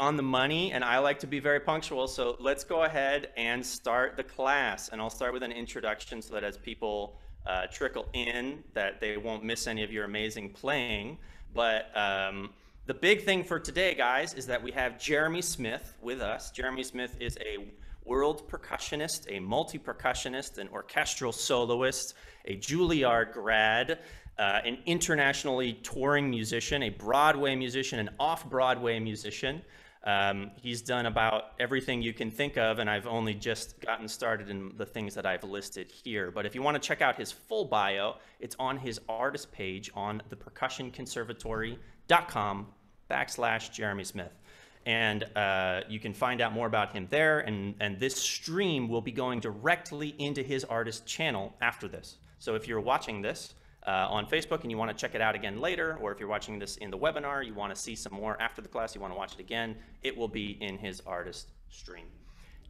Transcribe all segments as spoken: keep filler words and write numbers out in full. on the money, and I like to be very punctual, so let's go ahead and start the class. And I'll start with an introduction so that as people uh, trickle in, that they won't miss any of your amazing playing. But um, the big thing for today, guys, is that we have Jeremy Smith with us. Jeremy Smith is a world percussionist, a multi-percussionist, an orchestral soloist, a Juilliard grad, uh, an internationally touring musician, a Broadway musician, an off-Broadway musician. Um, he's done about everything you can think of, and I've only just gotten started in the things that I've listed here. But if you want to check out his full bio, it's on his artist page on the percussion conservatory dot com backslash Jeremy Smith. And uh, you can find out more about him there. And, and this stream will be going directly into his artist channel after this. So if you're watching this uh, on Facebook and you want to check it out again later, or if you're watching this in the webinar, you want to see some more after the class, you want to watch it again, it will be in his artist stream.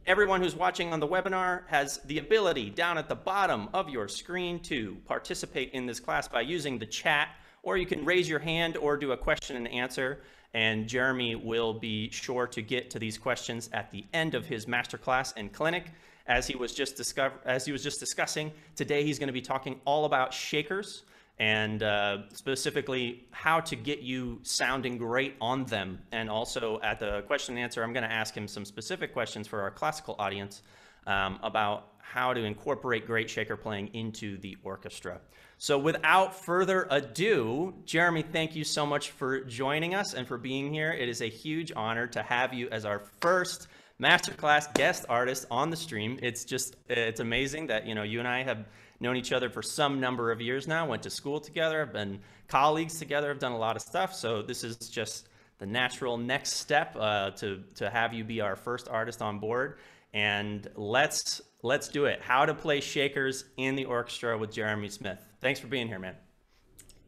Everyone who's watching on the webinar has the ability down at the bottom of your screen to participate in this class by using the chat, or you can raise your hand or do a question and answer. And Jeremy will be sure to get to these questions at the end of his masterclass and clinic. As he was just, discover as he was just discussing, today he's going to be talking all about shakers and uh, specifically how to get you sounding great on them. And also at the question and answer, I'm going to ask him some specific questions for our classical audience um, about how to incorporate great shaker playing into the orchestra. So without further ado, Jeremy, thank you so much for joining us and for being here. It is a huge honor to have you as our first masterclass guest artist on the stream. It's just, it's amazing that, you know, you and I have known each other for some number of years now, went to school together, have been colleagues together, have done a lot of stuff. So this is just the natural next step uh, to, to have you be our first artist on board. And let's, let's do it. How to play shakers in the orchestra with Jeremy Smith. Thanks for being here, man.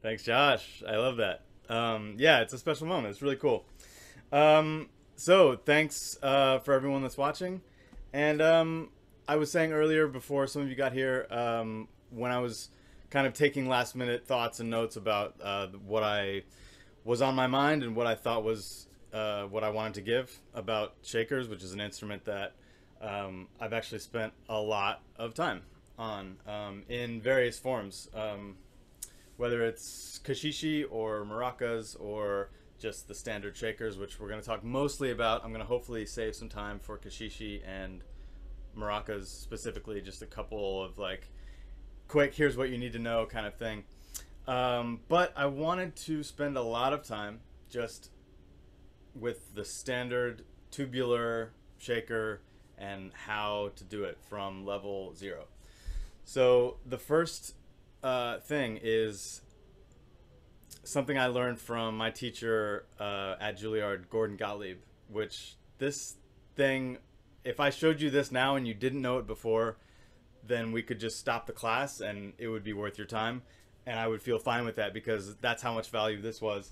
Thanks, Josh. I love that. Um, yeah, it's a special moment. It's really cool. Um, so thanks uh, for everyone that's watching. And um, I was saying earlier before some of you got here, um, when I was kind of taking last minute thoughts and notes about uh, what I was on my mind and what I thought was uh, what I wanted to give about shakers, which is an instrument that um, I've actually spent a lot of time on um, in various forms, um, whether it's kashishi or maracas or just the standard shakers, which we're going to talk mostly about. I'm going to hopefully save some time for kashishi and maracas specifically, just a couple of like quick here's what you need to know kind of thing. Um, but I wanted to spend a lot of time just with the standard tubular shaker and how to do it from level zero. So the first uh, thing is something I learned from my teacher uh, at Juilliard, Gordon Gottlieb, which this thing, if I showed you this now and you didn't know it before, then we could just stop the class and it would be worth your time. And I would feel fine with that because that's how much value this was.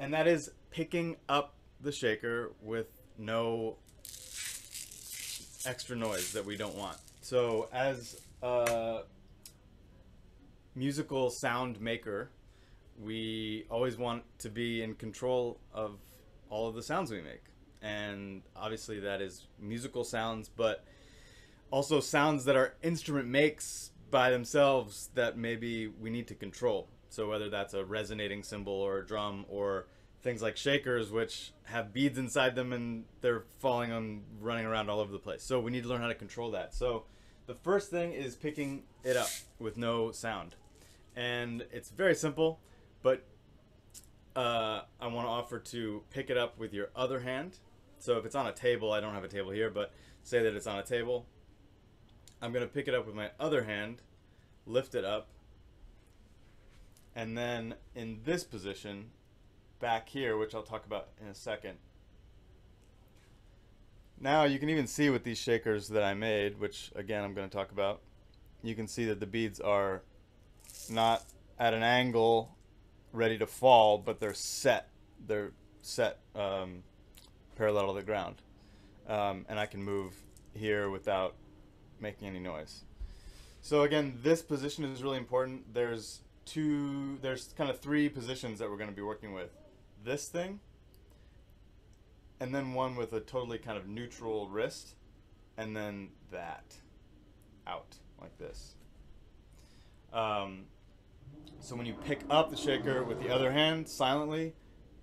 And that is picking up the shaker with no extra noise that we don't want. So as Uh, musical sound maker, we always want to be in control of all of the sounds we make, and obviously that is musical sounds, but also sounds that our instrument makes by themselves that maybe we need to control. So whether that's a resonating cymbal or a drum or things like shakers, which have beads inside them and they're falling on running around all over the place, so we need to learn how to control that. So the first thing is picking it up with no sound. And it's very simple, but uh, I want to offer to pick it up with your other hand. So if it's on a table, I don't have a table here, but say that it's on a table. I'm going to pick it up with my other hand, lift it up, and then in this position, back here, which I'll talk about in a second. Now you can even see with these shakers that I made, which again I'm going to talk about, you can see that the beads are not at an angle ready to fall, but they're set. They're set um, parallel to the ground. Um, and I can move here without making any noise. So again, this position is really important. There's two, there's kind of three positions that we're going to be working with. This thing, and then one with a totally kind of neutral wrist, and then that out like this. Um, so when you pick up the shaker with the other hand silently,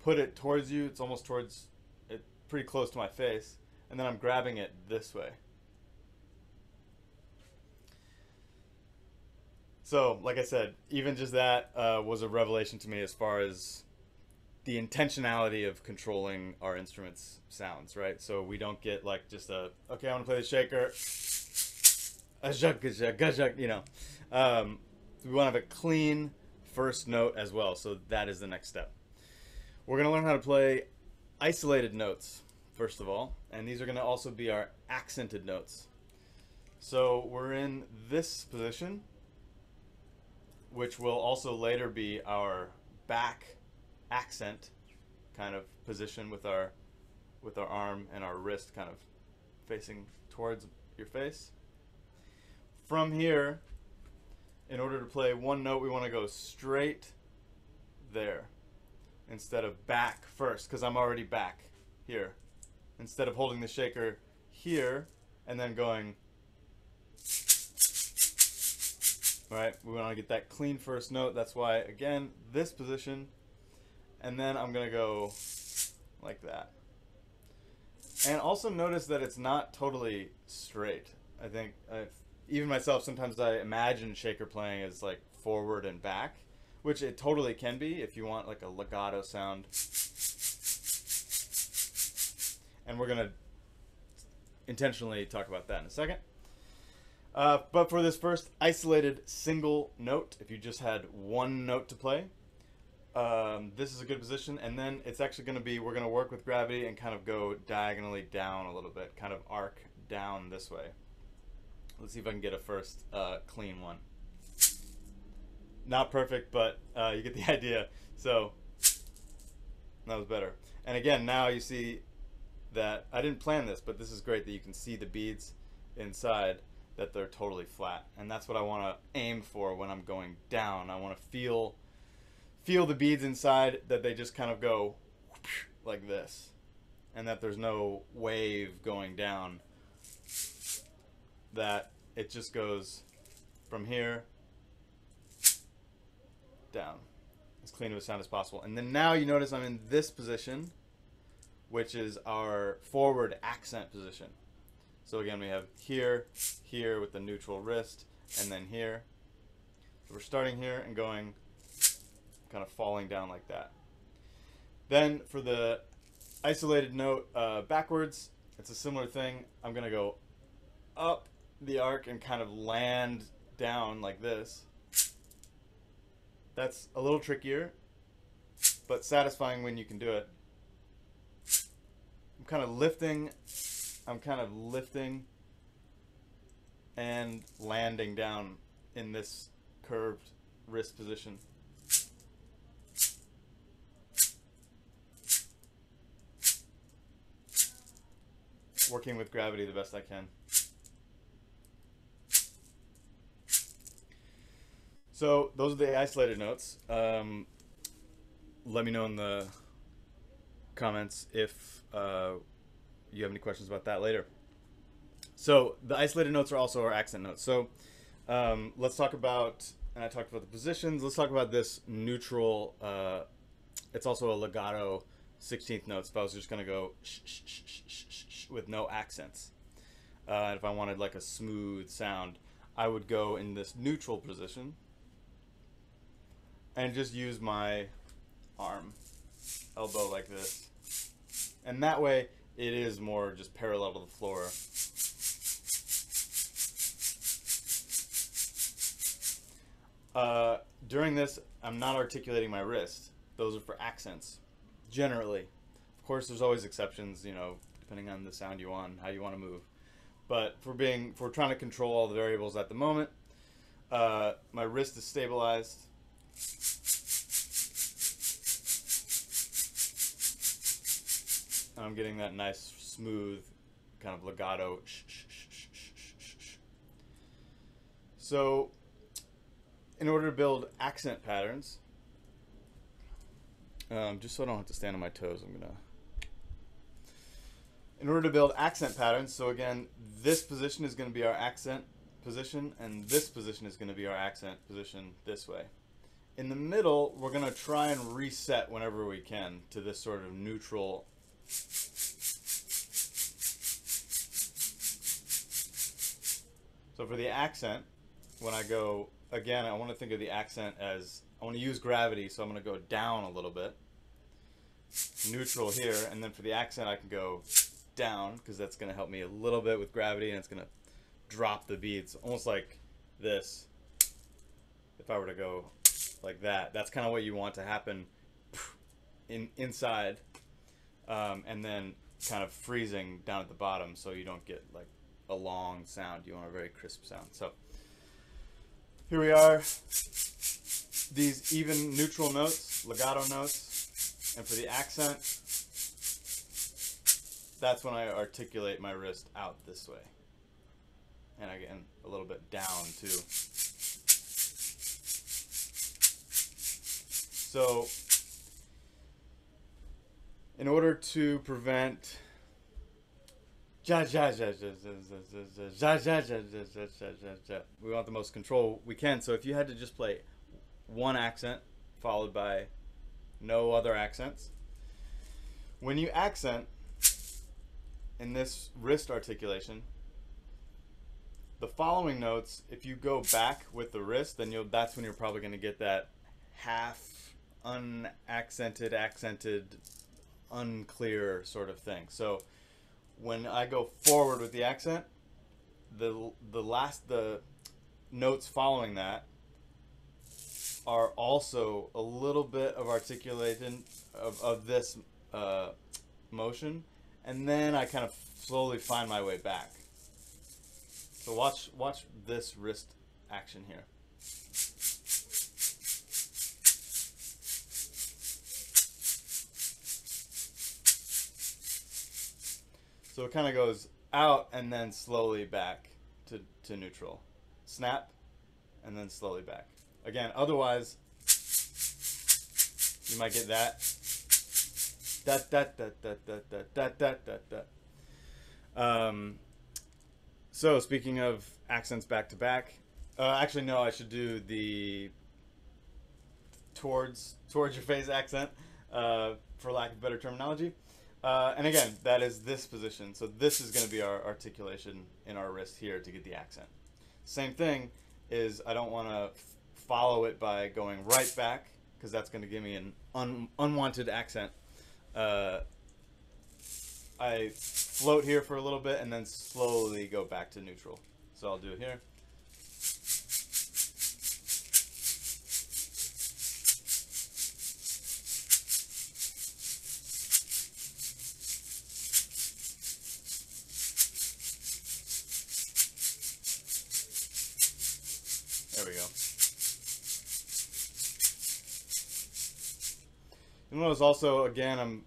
put it towards you, it's almost towards it, pretty close to my face, and then I'm grabbing it this way. So, like I said, even just that uh, was a revelation to me as far as the intentionality of controlling our instruments' sounds, right? So we don't get like just a, okay, I want to play the shaker, a zhuk, a zhuk, a zhuk, you know. Um, we want to have a clean first note as well, so that is the next step. We're going to learn how to play isolated notes, first of all, and these are going to also be our accented notes. So we're in this position, which will also later be our back accent kind of position with our with our arm and our wrist kind of facing towards your face. From here, in order to play one note, we want to go straight there instead of back first, because I'm already back here. Instead of holding the shaker here and then going, right, we want to get that clean first note. That's why, again, this position, and then I'm going to go like that. And also notice that it's not totally straight. I think I've, even myself, sometimes I imagine shaker playing as like forward and back, which it totally can be if you want like a legato sound. And we're going to intentionally talk about that in a second. Uh, but for this first isolated single note, if you just had one note to play, um, this is a good position. And then it's actually going to be, we're going to work with gravity and kind of go diagonally down a little bit, kind of arc down this way. Let's see if I can get a first uh, clean one. Not perfect, but uh, you get the idea. So that was better. And again, now you see that I didn't plan this, but this is great that you can see the beads inside, that they're totally flat. And that's what I want to aim for when I'm going down. I want to feel feel the beads inside, that they just kind of go like this, and that there's no wave going down, that it just goes from here down as clean of a sound as possible. And then now you notice I'm in this position, which is our forward accent position. So again, we have here, here with the neutral wrist, and then here. So we're starting here and going, kind of falling down like that. Then for the isolated note uh, backwards, it's a similar thing. I'm gonna go up the arc and kind of land down like this. That's a little trickier, but satisfying when you can do it. I'm kind of lifting I'm kind of lifting and landing down in this curved wrist position. Working with gravity the best I can. So those are the isolated notes. Um, let me know in the comments if uh, you have any questions about that later. So the isolated notes are also our accent notes. So um, let's talk about, and I talked about the positions, let's talk about this neutral, uh, it's also a legato sixteenth note. So I was just gonna go sh sh sh sh sh sh sh with no accents. Uh, if I wanted like a smooth sound, I would go in this neutral position and just use my arm, elbow like this. And that way, it is more just parallel to the floor. Uh, during this, I'm not articulating my wrist. Those are for accents, generally. Of course, there's always exceptions, you know, depending on the sound you want, how you want to move. But for being, for trying to control all the variables at the moment, uh, my wrist is stabilized. I'm getting that nice, smooth, kind of legato. So, in order to build accent patterns, um, just so I don't have to stand on my toes, I'm gonna in order to build accent patterns. So again, this position is going to be our accent position, and this position is going to be our accent position this way. In the middle, we're going to try and reset whenever we can to this sort of neutral . So for the accent, when I go, again, I want to think of the accent as, I want to use gravity, so I'm going to go down a little bit. Neutral here, and then for the accent I can go down, because that's going to help me a little bit with gravity, and it's going to drop the beats, almost like this. If I were to go like that, that's kind of what you want to happen in inside, um, and then kind of freezing down at the bottom so you don't get like a long sound. You want a very crisp sound. So here we are, these even neutral notes, legato notes, and for the accent, that's when I articulate my wrist out this way, and again a little bit down too. So in order to prevent Ja, ja, ja, ja, ja, ja, ja, ja, ja, ja. We want the most control we can. So if you had to just play one accent followed by no other accents, when you accent in this wrist articulation, the following notes, if you go back with the wrist, then you'll, that's when you're probably going to get that half unaccented, accented, unclear sort of thing. So when I go forward with the accent, the the last the notes following that are also a little bit of articulation of, of this uh, motion, and then I kind of slowly find my way back. So watch watch this wrist action here. So it kind of goes out and then slowly back to, to neutral. Snap and then slowly back. Again, otherwise you might get that. That, that, that, that, that, that, that, that, that, that. Um, so speaking of accents back to back, uh, actually no, I should do the towards, towards your face accent, uh, for lack of better terminology. Uh, and again, that is this position. So this is going to be our articulation in our wrist here to get the accent. Same thing is, I don't want to follow it by going right back, because that's going to give me an un unwanted accent. Uh, I float here for a little bit and then slowly go back to neutral. So I'll do it here. And notice also, again, I'm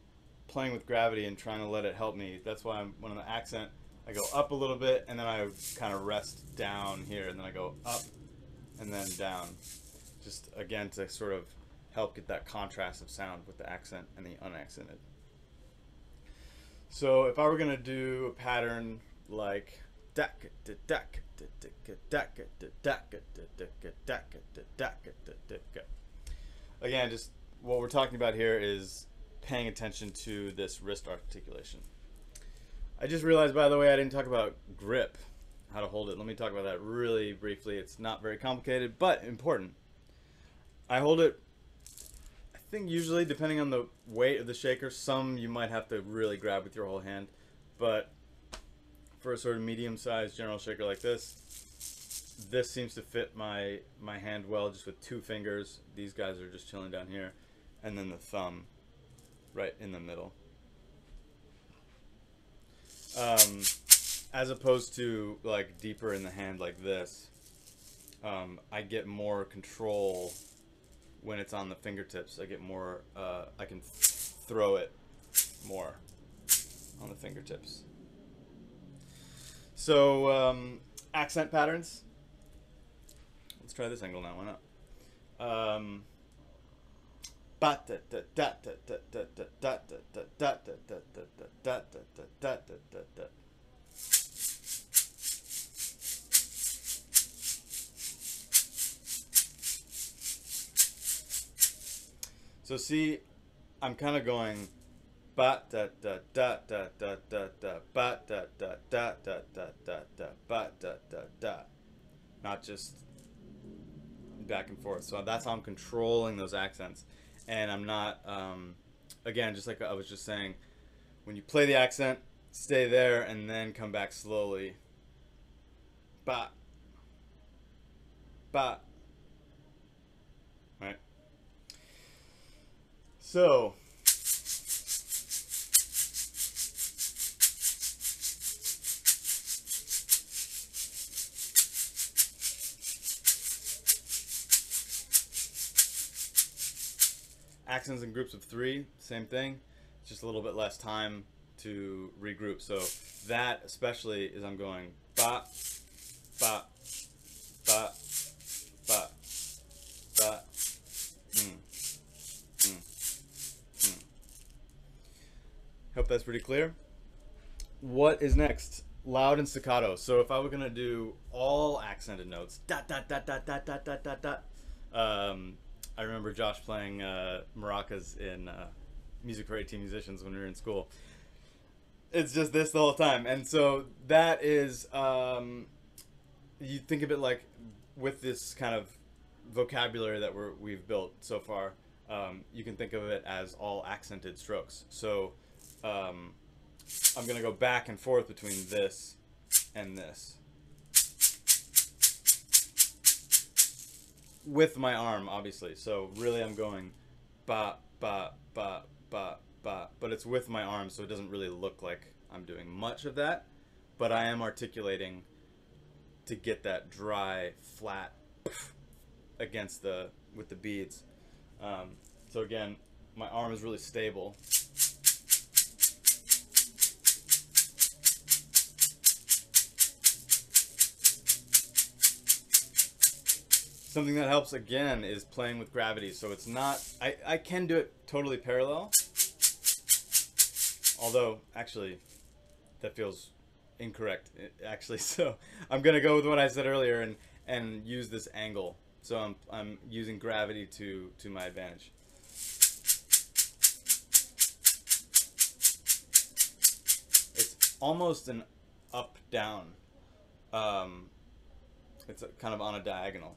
playing with gravity and trying to let it help me. That's why I'm, when I'm accent, I go up a little bit, and then I kind of rest down here, and then I go up and then down. Just, again, to sort of help get that contrast of sound with the accent and the unaccented. So if I were going to do a pattern like dak da dak da dak da dak da dak da, again, just what we're talking about here is paying attention to this wrist articulation. I just realized, by the way, I didn't talk about grip, how to hold it. Let me talk about that really briefly. It's not very complicated, but important. I hold it, I think usually, depending on the weight of the shaker, some you might have to really grab with your whole hand, but for a sort of medium-sized general shaker like this, this seems to fit my, my hand well, just with two fingers. These guys are just chilling down here, and then the thumb right in the middle, um, as opposed to like deeper in the hand like this. um, I get more control when it's on the fingertips. I get more uh, I can throw it more on the fingertips. So um, accent patterns, let's try this angle now, why not? Um, So see, I'm kind of going ba da da da da da da da ba da da da da da da da ba da da da, not just back and forth. So that's how I'm controlling those accents, and I'm not um, again, just like I was just saying, when you play the accent, stay there and then come back slowly. Ba ba. Right. So. Accents in groups of three, same thing, just a little bit less time to regroup. So that especially is I'm going ba, ba, ba, ba, ba, mm, mm, mm. Hope that's pretty clear. What is next? Loud and staccato. So if I were gonna do all accented notes, dot, dot, dot, dot, dot, dot, dot, dot, dot, um, I remember Josh playing uh, maracas in uh, Music for eighteen Musicians when we were in school. It's just this the whole time. And so that is, um, you think of it like with this kind of vocabulary that we're, we've built so far, um, you can think of it as all accented strokes. So um, I'm going to go back and forth between this and this, with my arm, obviously. So really I'm going ba, ba, ba, ba, ba, but it's with my arm, so it doesn't really look like I'm doing much of that, but I am articulating to get that dry, flat against the, with the beads. Um, so again, my arm is really stable. Something that helps, again, is playing with gravity. So it's not, I, I can do it totally parallel. Although, actually, that feels incorrect, actually. So I'm going to go with what I said earlier and, and use this angle. So I'm, I'm using gravity to, to my advantage. It's almost an up-down. Um, it's kind of on a diagonal.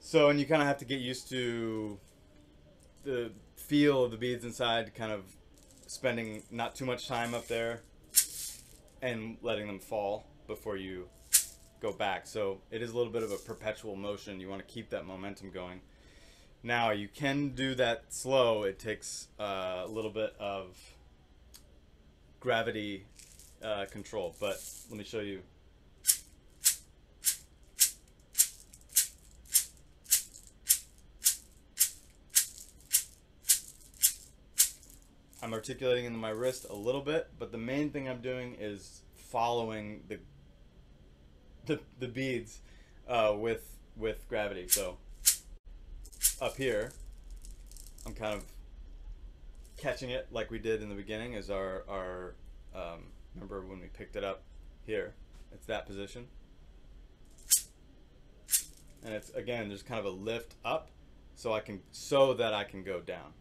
So, and you kind of have to get used to the feel of the beads inside, kind of spending not too much time up there and letting them fall before you go back. So it is a little bit of a perpetual motion. You want to keep that momentum going. Now you can do that slow. It takes uh, a little bit of gravity uh, control, but let me show you. I'm articulating in my wrist a little bit, but the main thing I'm doing is following the the, the beads uh, with with gravity. So up here, I'm kind of catching it like we did in the beginning. Is our our um, remember when we picked it up here? It's that position, and it's again there's kind of a lift up, so I can so that I can go down.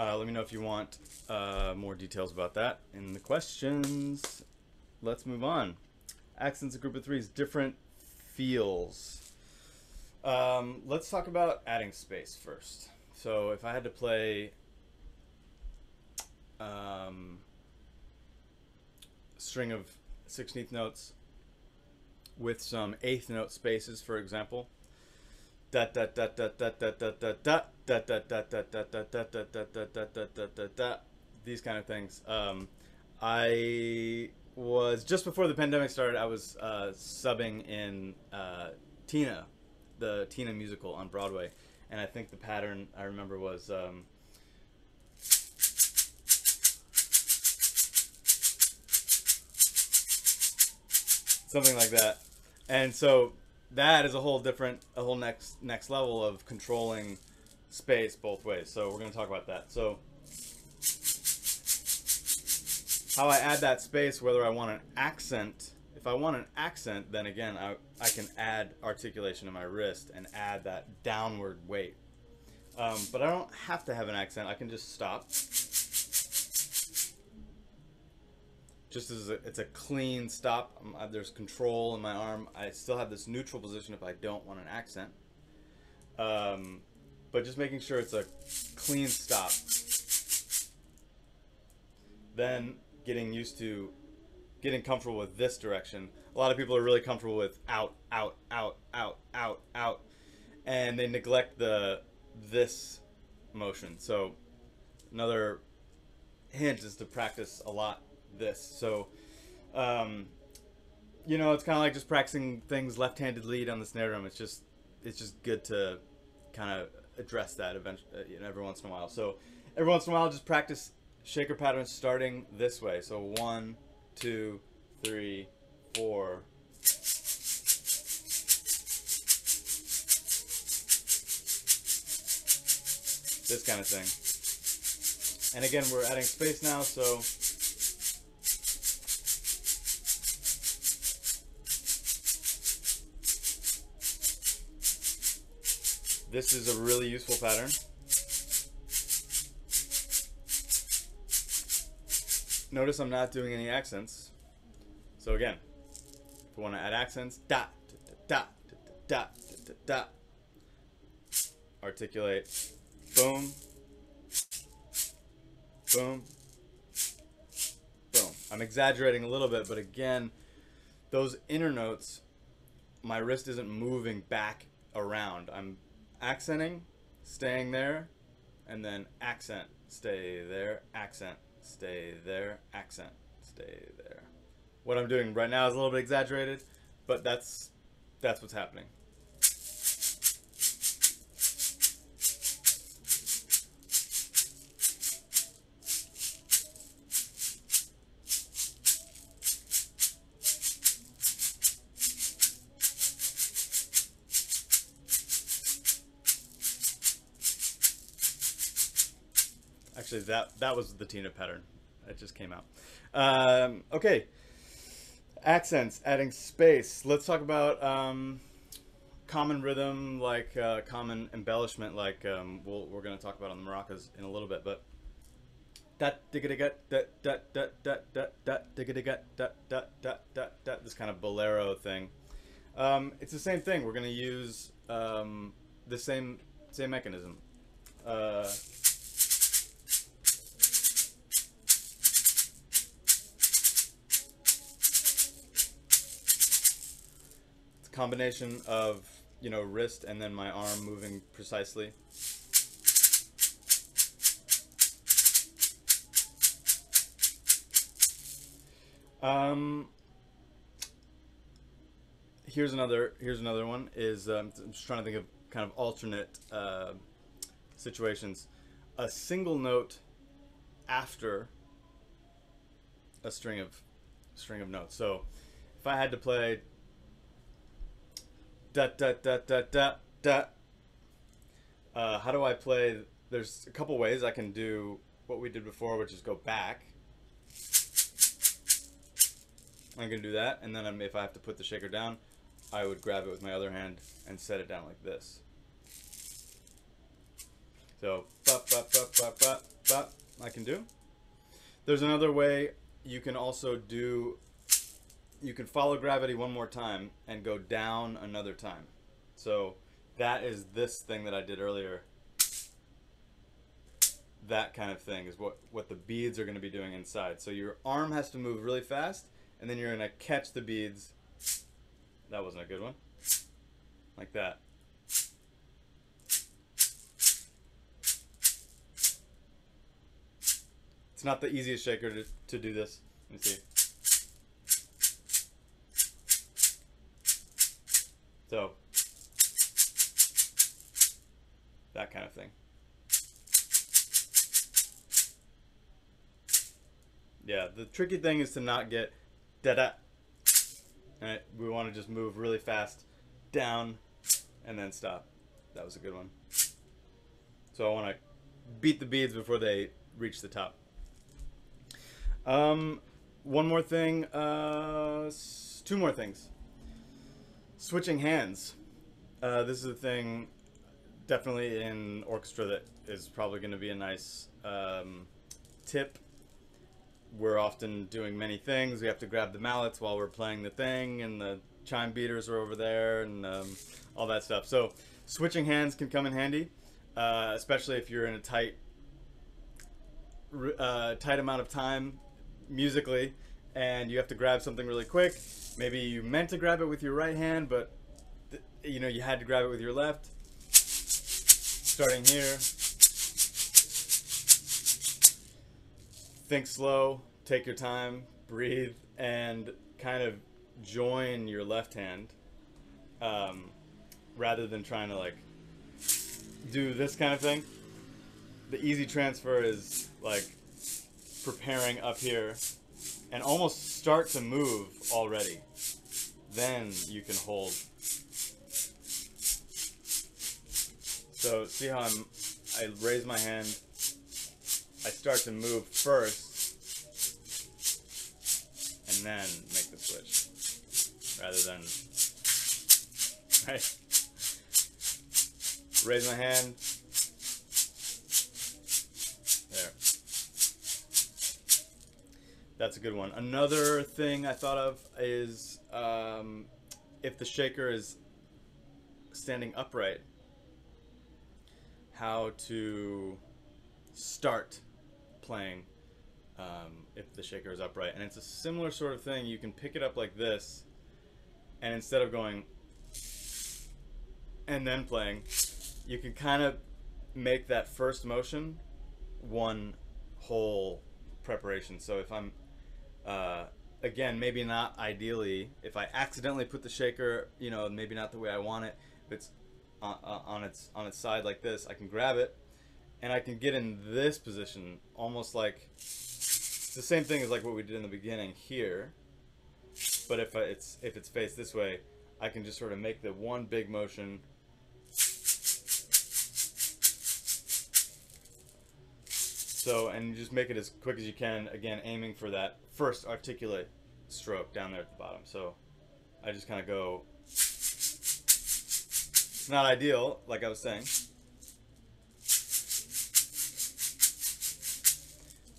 Uh, let me know if you want uh, more details about that in the questions. Let's move on. Accents, a group of threes, different feels. Um, let's talk about adding space first. So if I had to play um, a string of sixteenth notes with some eighth note spaces, for example, dot dot dot dot dot dot dot dot dot dot dot dot dot dot dot dot dot dot dot dot dot dot dot, these kind of things. Um, I was just before the pandemic started. I was uh, subbing in uh, Tina, the Tina musical on Broadway, and I think the pattern I remember was um, something like that. And so that is a whole different, a whole next next level of controlling space both ways. So we're going to talk about that. So how I add that space, whether I want an accent. If I want an accent, then again, I, I can add articulation to my wrist and add that downward weight. Um, but I don't have to have an accent. I can just stop. Just as a, it's a clean stop. I'm, there's control in my arm. I still have this neutral position if I don't want an accent. Um, but just making sure it's a clean stop. Then getting used to getting comfortable with this direction. A lot of people are really comfortable with out, out, out, out, out, out. And they neglect the this motion. So another hint is to practice a lot this. So, um, you know, it's kind of like just practicing things left-handed lead on the snare drum. It's just, it's just good to kind of address that eventually, you know, every once in a while. So every once in a while, just practice shaker patterns starting this way. So one, two, three, four. This kind of thing. And again, we're adding space now, so. This is a really useful pattern. Notice I'm not doing any accents. So again, if I want to add accents, da, da, da, da, da, da, articulate, boom, boom, boom. I'm exaggerating a little bit, but again, those inner notes, my wrist isn't moving back around. I'm accenting, staying there, and then accent, stay there, accent. Stay there, accent, stay there. What I'm doing right now is a little bit exaggerated, but that's that's what's happening. Actually, that, that was the Tina pattern. It just came out. Um, okay. Accents, adding space. Let's talk about um, common rhythm, like uh, common embellishment, like um, we'll, we're going to talk about on the maracas in a little bit. But that digga digga that that that that that that digga digga that that that that that this kind of bolero thing. Um, it's the same thing. We're going to use um, the same same mechanism. Uh, combination of, you know, wrist and then my arm moving precisely. Um, here's another, here's another one is, um, I'm just trying to think of kind of alternate uh, situations. A single note after a string of, string of notes. So if I had to play da, da, da, da, da, da. Uh, how do I play? There's a couple ways I can do what we did before, which is go back. I'm going to do that, and then I'm, if I have to put the shaker down, I would grab it with my other hand and set it down like this. So, bop, bop, bop, bop, bop, bop, I can do. There's another way you can also do. You can follow gravity one more time and go down another time. So that is this thing that I did earlier. That kind of thing is what, what the beads are going to be doing inside. So your arm has to move really fast, and then you're going to catch the beads. That wasn't a good one. Like that. It's not the easiest shaker to, to do this. Let me see. So, that kind of thing. Yeah, the tricky thing is to not get da-da, and it, we want to just move really fast down and then stop. That was a good one. So I want to beat the beads before they reach the top. Um, one more thing, uh, two more things. Switching hands. Uh, this is a thing definitely in orchestra that is probably going to be a nice um, tip. We're often doing many things. We have to grab the mallets while we're playing the thing, and the chime beaters are over there, and um, all that stuff. So switching hands can come in handy, uh, especially if you're in a tight uh, tight amount of time musically and you have to grab something really quick. Maybe you meant to grab it with your right hand, but th you know you had to grab it with your left. Starting here, think slow, take your time, breathe, and kind of join your left hand, um, rather than trying to like do this kind of thing. The easy transfer is like preparing up here and almost start to move already. Then you can hold. So see how I'm, I raise my hand, I start to move first, and then make the switch, rather than, right? Raise my hand, there. That's a good one. Another thing I thought of is um, if the shaker is standing upright, how to start playing um, if the shaker is upright. And it's a similar sort of thing. You can pick it up like this, and instead of going and then playing, you can kind of make that first motion one whole preparation. So if I'm uh, again, maybe not ideally, if I accidentally put the shaker, you know, maybe not the way I want it, if it's on, on its on its side like this, I can grab it and I can get in this position, almost like it's the same thing as like what we did in the beginning here. But if it's if it's faced this way, I can just sort of make the one big motion, so and just make it as quick as you can, again aiming for that first articulate stroke down there at the bottom. So I just kind of go, it's not ideal, like I was saying,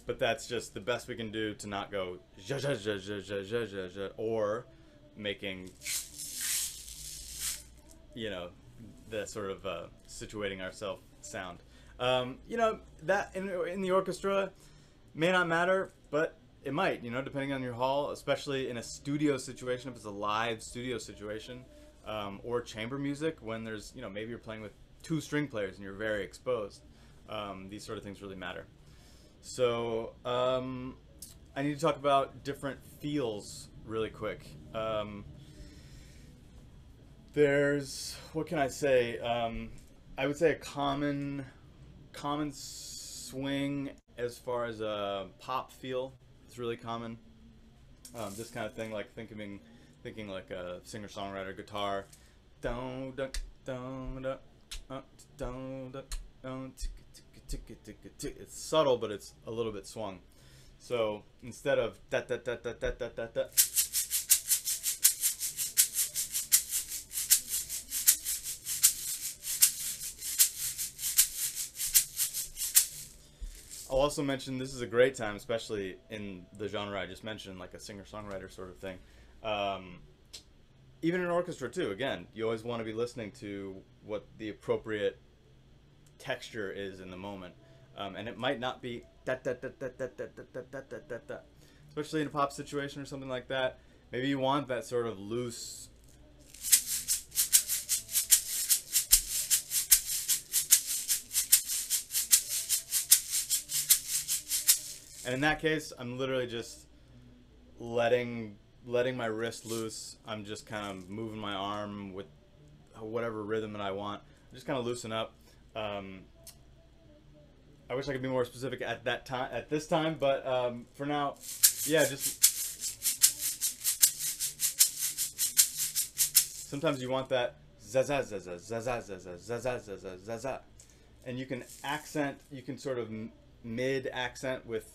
but that's just the best we can do to not go ja, ja, ja, ja, ja, ja, ja, ja, or making, you know, the sort of uh, situating ourselves sound. Um, you know, that in, in the orchestra may not matter, but it might, you know, depending on your hall, especially in a studio situation, if it's a live studio situation, um, or chamber music when there's, you know, maybe you're playing with two string players and you're very exposed. Um, these sort of things really matter. So um, I need to talk about different feels really quick. Um, there's, what can I say? Um, I would say a common, common swing as far as a pop feel. It's really common. Um, this kind of thing, like thinking, thinking like a singer-songwriter guitar. Don't, don't, don't, don't, don't, don't. It's subtle, but it's a little bit swung. So instead of da da da da da da da da, I'll also mention this is a great time, especially in the genre I just mentioned, like a singer-songwriter sort of thing. Um, even in orchestra too. Again, you always want to be listening to what the appropriate texture is in the moment, um, and it might not be that that that that that that that that that that that, especially in a pop situation or something like that. Maybe you want that sort of loose, and in that case, I'm literally just letting letting my wrist loose. I'm just kind of moving my arm with whatever rhythm that I want. I'm just kind of loosen up. Um, I wish I could be more specific at that time, at this time, but um, for now, yeah, just Sometimes you want that zaza zaza zaza zaza zaza zaza zaza, and you can accent. You can sort of mid accent with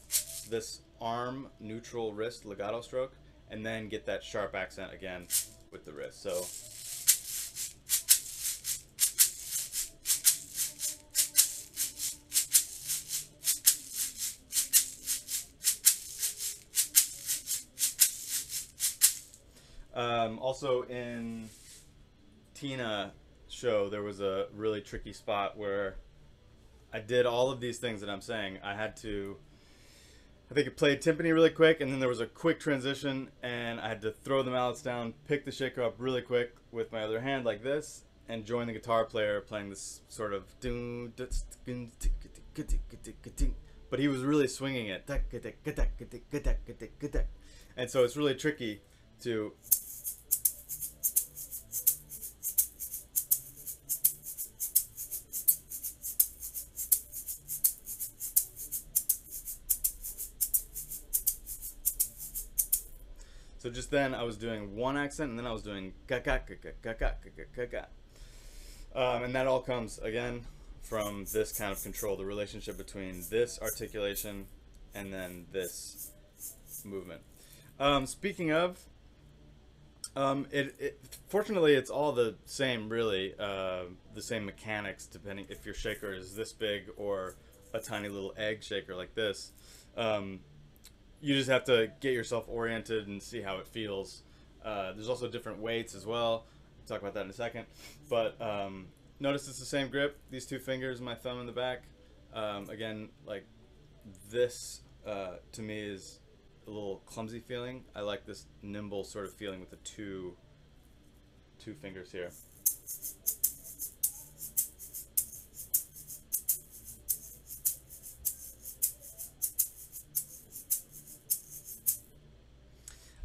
this arm neutral wrist legato stroke, and then get that sharp accent again with the wrist. So. Um, also in Tina show, there was a really tricky spot where I did all of these things that I'm saying. I had to, I think it played timpani really quick, and then there was a quick transition, and I had to throw the mallets down, pick the shaker up really quick with my other hand like this, and join the guitar player playing this sort of, but he was really swinging it. And so it's really tricky to So just then I was doing one accent, and then I was doing ka ka ka ka ka ka ka, um, and that all comes again from this kind of control, the relationship between this articulation and then this movement. Um, speaking of, um, it, it fortunately it's all the same, really, uh, the same mechanics, depending if your shaker is this big or a tiny little egg shaker like this. Um, You just have to get yourself oriented and see how it feels. Uh, there's also different weights as well. We'll talk about that in a second. But um, notice it's the same grip. These two fingers, my thumb in the back. Um, again, like this uh, to me is a little clumsy feeling. I like this nimble sort of feeling with the two, two fingers here.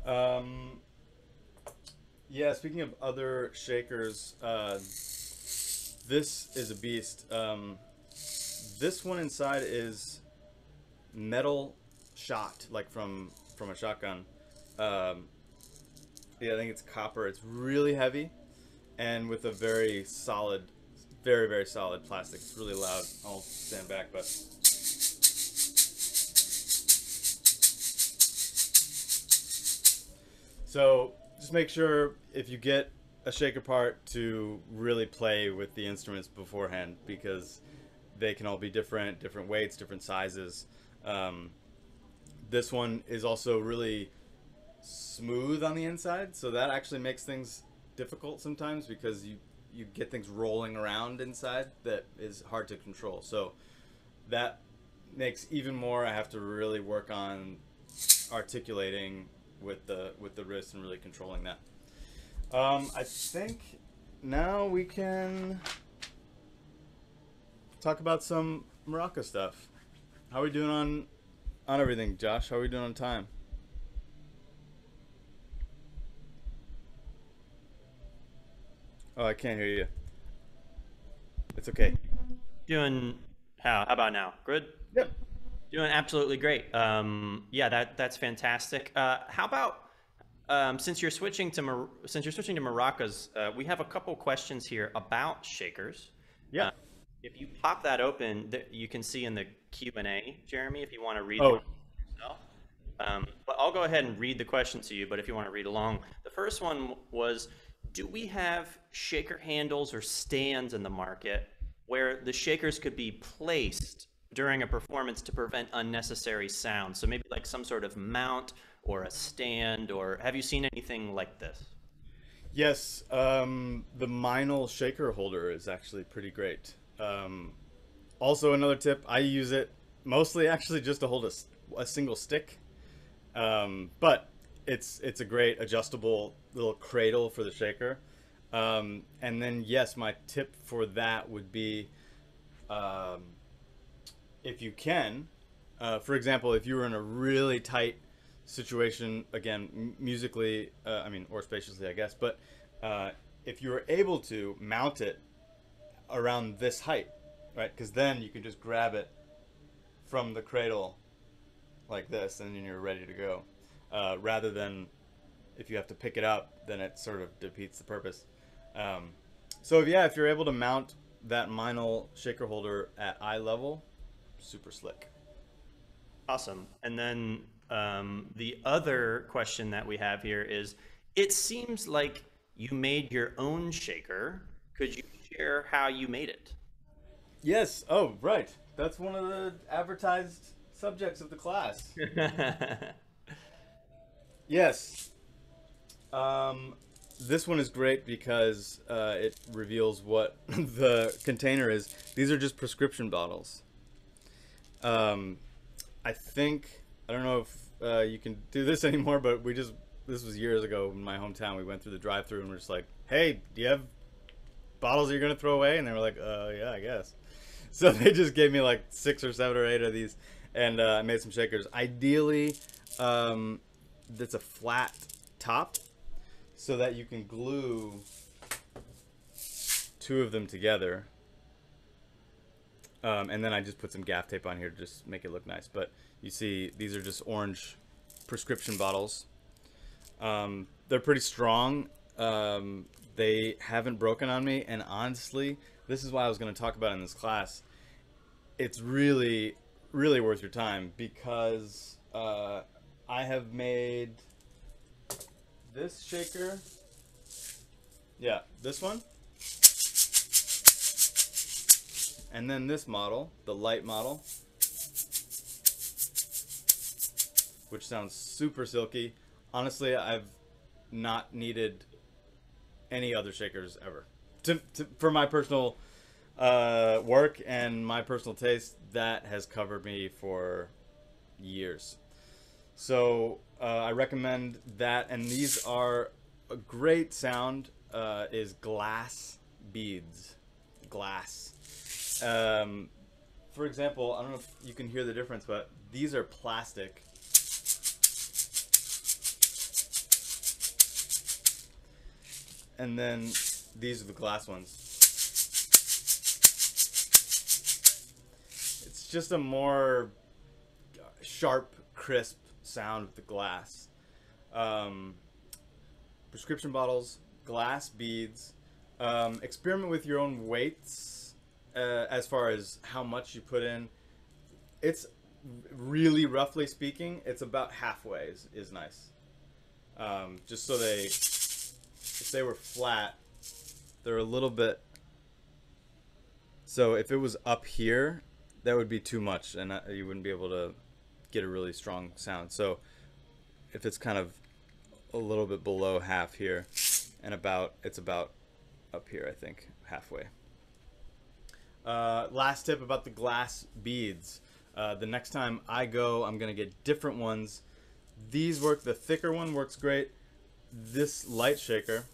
Um, yeah, speaking of other shakers, uh, this is a beast. Um, this one inside is metal shot, like from, from a shotgun. Um, yeah, I think it's copper. It's really heavy and with a very solid, very, very solid plastic. It's really loud. I'll stand back, but... So just make sure if you get a shaker part to really play with the instruments beforehand, because they can all be different, different weights, different sizes. Um, this one is also really smooth on the inside, so that actually makes things difficult sometimes, because you, you get things rolling around inside that is hard to control. So that makes even more, I have to really work on articulating with the with the wrist and really controlling that. Um, I think now we can talk about some maraca stuff. How are we doing on on everything, Josh? How are we doing on time? Oh, I can't hear you. It's okay. Doing how? How about now? Good. Yep. Doing absolutely great. Um, yeah, that that's fantastic. Uh, how about um, since you're switching to mar since you're switching to maracas, uh, we have a couple questions here about shakers. Yeah. Uh, if you pop that open, th you can see in the Q and A, Jeremy, if you want to read oh. them yourself. Um, but I'll go ahead and read the question to you. But if you want to read along, the first one was: do we have shaker handles or stands in the market where the shakers could be placed during a performance to prevent unnecessary sound? So maybe like some sort of mount or a stand, or have you seen anything like this? Yes, um, the Meinl shaker holder is actually pretty great. Um, also another tip, I use it mostly actually just to hold a, a single stick, um, but it's, it's a great adjustable little cradle for the shaker. Um, and then yes, my tip for that would be, um, if you can, uh, for example, if you were in a really tight situation, again, m musically, uh, I mean, or spaciously, I guess, but uh, if you were able to mount it around this height, right? Because then you can just grab it from the cradle like this, and then you're ready to go. Uh, rather than if you have to pick it up, then it sort of defeats the purpose. Um, so if, yeah, if you're able to mount that Meinl shaker holder at eye level, super slick. Awesome. And then um, the other question that we have here is, it seems like you made your own shaker. Could you share how you made it? Yes. Oh, right. That's one of the advertised subjects of the class. Yes. Um, this one is great because uh, it reveals what the container is. These are just prescription bottles. Um, I think, I don't know if uh, you can do this anymore, but we just, this was years ago in my hometown, we went through the drive-thru and we're just like, hey, do you have bottles that you're going to throw away? And they were like, uh, yeah, I guess. So they just gave me like six or seven or eight of these, and uh, I made some shakers. Ideally, um, that's a flat top so that you can glue two of them together. Um, and then I just put some gaff tape on here to just make it look nice. But you see, these are just orange prescription bottles. Um, they're pretty strong. Um, they haven't broken on me, and honestly, this is why I was going to talk about it in this class. It's really, really worth your time, because uh, I have made this shaker. Yeah, this one. And then this model, the light model, which sounds super silky. Honestly, I've not needed any other shakers ever. To, to, for my personal uh, work and my personal taste, that has covered me for years. So uh, I recommend that. And these are a great sound, uh, is glass beads, glass. Um, for example, I don't know if you can hear the difference, but these are plastic. And then these are the glass ones. It's just a more sharp, crisp sound of the glass. Um, prescription bottles, glass beads. Um, experiment with your own weights uh, as far as how much you put in. It's really, roughly speaking, it's about halfway is, is nice. Um, just so they, if they were flat, they're a little bit, so if it was up here, that would be too much, and I, you wouldn't be able to get a really strong sound. So if it's kind of a little bit below half here, and about, it's about up here, I think, halfway. Uh, last tip about the glass beads. Uh, the next time I go, I'm gonna get different ones. These work, the thicker one works great. This light shaker,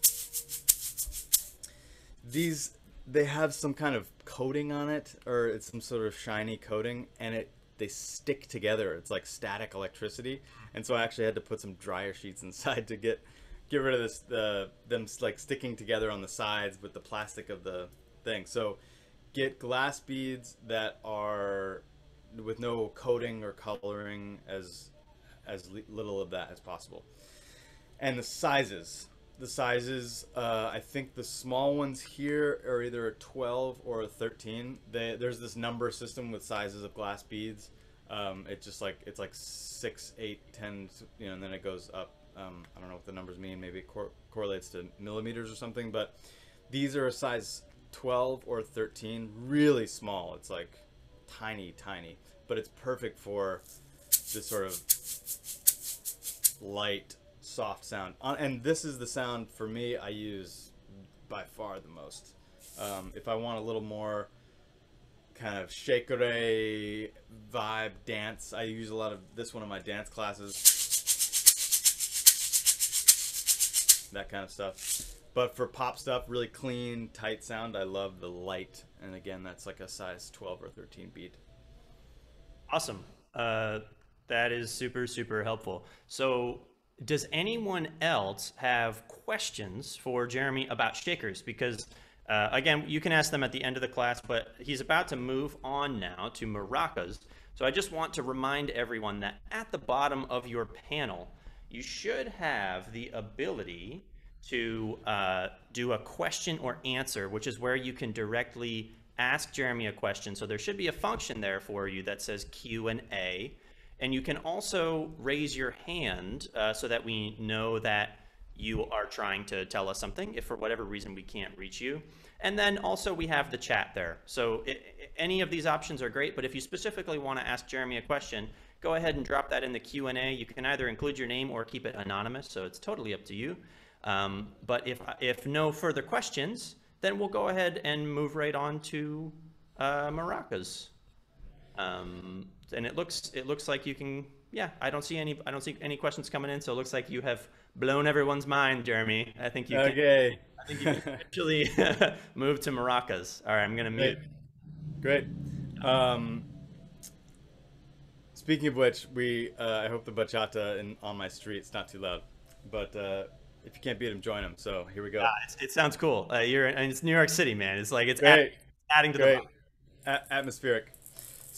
these, they have some kind of coating on it, or it's some sort of shiny coating, and it, they stick together. It's like static electricity. And so I actually had to put some dryer sheets inside to get get rid of this, the them like sticking together on the sides with the plastic of the thing. So get glass beads that are with no coating or coloring, as as little of that as possible. And the sizes. The sizes, uh, I think the small ones here are either a twelve or a thirteen. They, there's this number system with sizes of glass beads. Um, it's just like, it's like six, eight, ten, you know, and then it goes up. Um, I don't know what the numbers mean. Maybe it cor correlates to millimeters or something, but these are a size twelve or thirteen, really small. It's like tiny, tiny, but it's perfect for this sort of light, soft sound. And this is the sound for me I use by far the most. Um, if I want a little more kind of Shakere vibe dance, I use a lot of this one in my dance classes, that kind of stuff. But for pop stuff, really clean, tight sound, I love the light. And again, that's like a size twelve or thirteen beat. Awesome. Uh, that is super, super helpful. So does anyone else have questions for Jeremy about shakers? Because uh, again, you can ask them at the end of the class, but he's about to move on now to maracas. So I just want to remind everyone that at the bottom of your panel, you should have the ability to uh, do a question or answer, which is where you can directly ask Jeremy a question. So there should be a function there for you that says Q and A. And you can also raise your hand uh, so that we know that you are trying to tell us something if for whatever reason we can't reach you. And then also we have the chat there. So it, it, any of these options are great, but if you specifically want to ask Jeremy a question, go ahead and drop that in the Q and A. You can either include your name or keep it anonymous, so it's totally up to you. Um, but if, if no further questions, then we'll go ahead and move right on to uh, maracas. Um, and it looks it looks like you can, yeah, I don't see any I don't see any questions coming in, so it looks like you have blown everyone's mind, Jeremy. I think you okay. Can, I think you can actually move to maracas. All right, I'm gonna mute. Great. Great. Um, speaking of which, we uh, I hope the bachata in on my street's not too loud, but uh, if you can't beat them, join them. So here we go. Ah, it's, it sounds cool. Uh, you're and it's New York City, man. It's like it's add, adding to Great. the A atmospheric.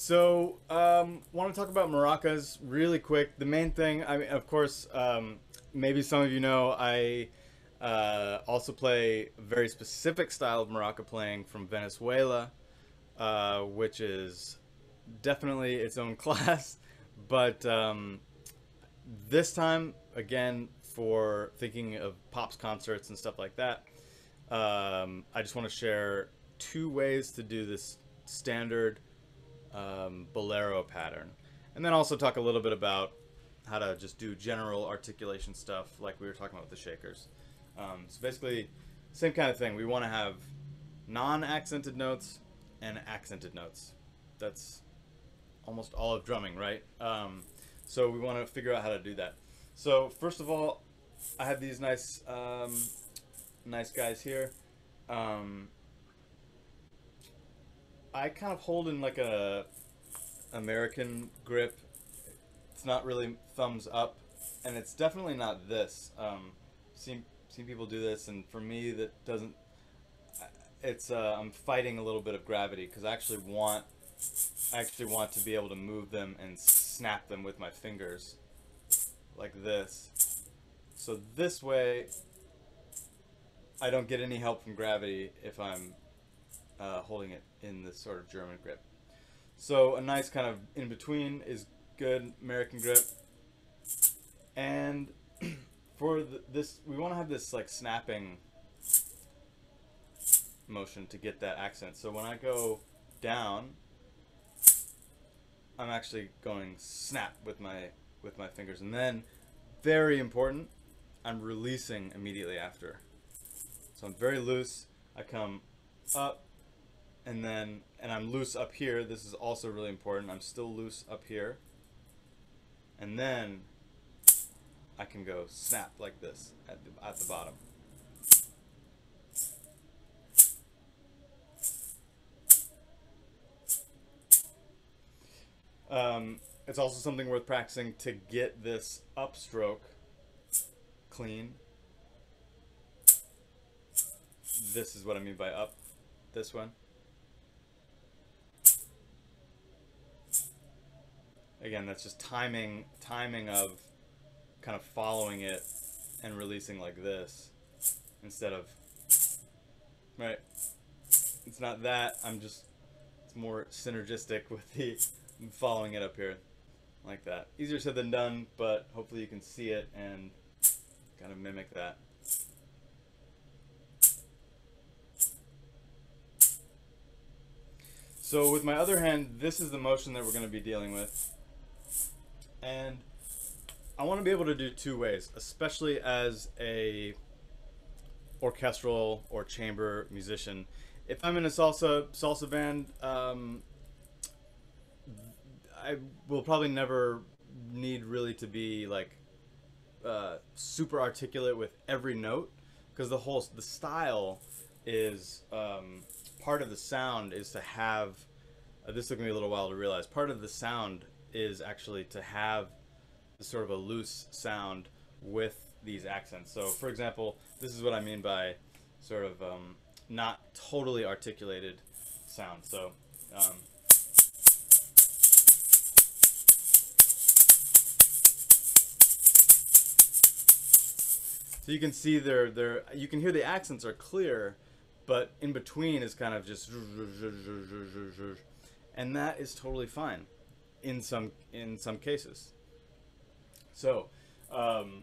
So, um, want to talk about maracas really quick. The main thing, I mean, of course, um, maybe some of you know, I uh, also play a very specific style of maraca playing from Venezuela, uh, which is definitely its own class. But um, this time, again, for thinking of pops concerts and stuff like that, um, I just want to share two ways to do this standard Um, bolero pattern, and then also talk a little bit about how to just do general articulation stuff like we were talking about with the Shakers. Um, so basically same kind of thing. We want to have non-accented notes and accented notes. That's almost all of drumming, right? Um, so we want to figure out how to do that. So first of all, I have these nice um, nice guys here. um, I kind of hold in like a American grip. It's not really thumbs up, and it's definitely not this. Um, seen seen people do this, and for me that doesn't. It's uh, I'm fighting a little bit of gravity because I actually want I actually want to be able to move them and snap them with my fingers, like this. So this way, I don't get any help from gravity if I'm Uh, holding it in this sort of German grip. So a nice kind of in between is good American grip. And for the, this, we want to have this like snapping motion to get that accent. So when I go down, I'm actually going snap with my with my fingers, and then very important, I'm releasing immediately after. So I'm very loose. I come up. And then, and I'm loose up here. This is also really important. I'm still loose up here. And then I can go snap like this at the, at the bottom. Um, it's also something worth practicing to get this upstroke clean. This is what I mean by up, this one. Again, that's just timing, timing of kind of following it and releasing like this instead of, right? It's not that, I'm just, it's more synergistic with the following it up here like that. Easier said than done, but hopefully you can see it and kind of mimic that. So with my other hand, this is the motion that we're going to be dealing with. And I want to be able to do two ways, especially as a orchestral or chamber musician. If I'm in a salsa salsa band, um, I will probably never need really to be like uh, super articulate with every note, because the whole the style is um, part of the sound is to have. Uh, this took me a little while to realize. Part of the sound is actually to have sort of a loose sound with these accents. So for example, this is what I mean by sort of um, not totally articulated sound. So um, so So you can see their their you can hear the accents are clear, but in between is kind of just, and that is totally fine in some in some cases. So um,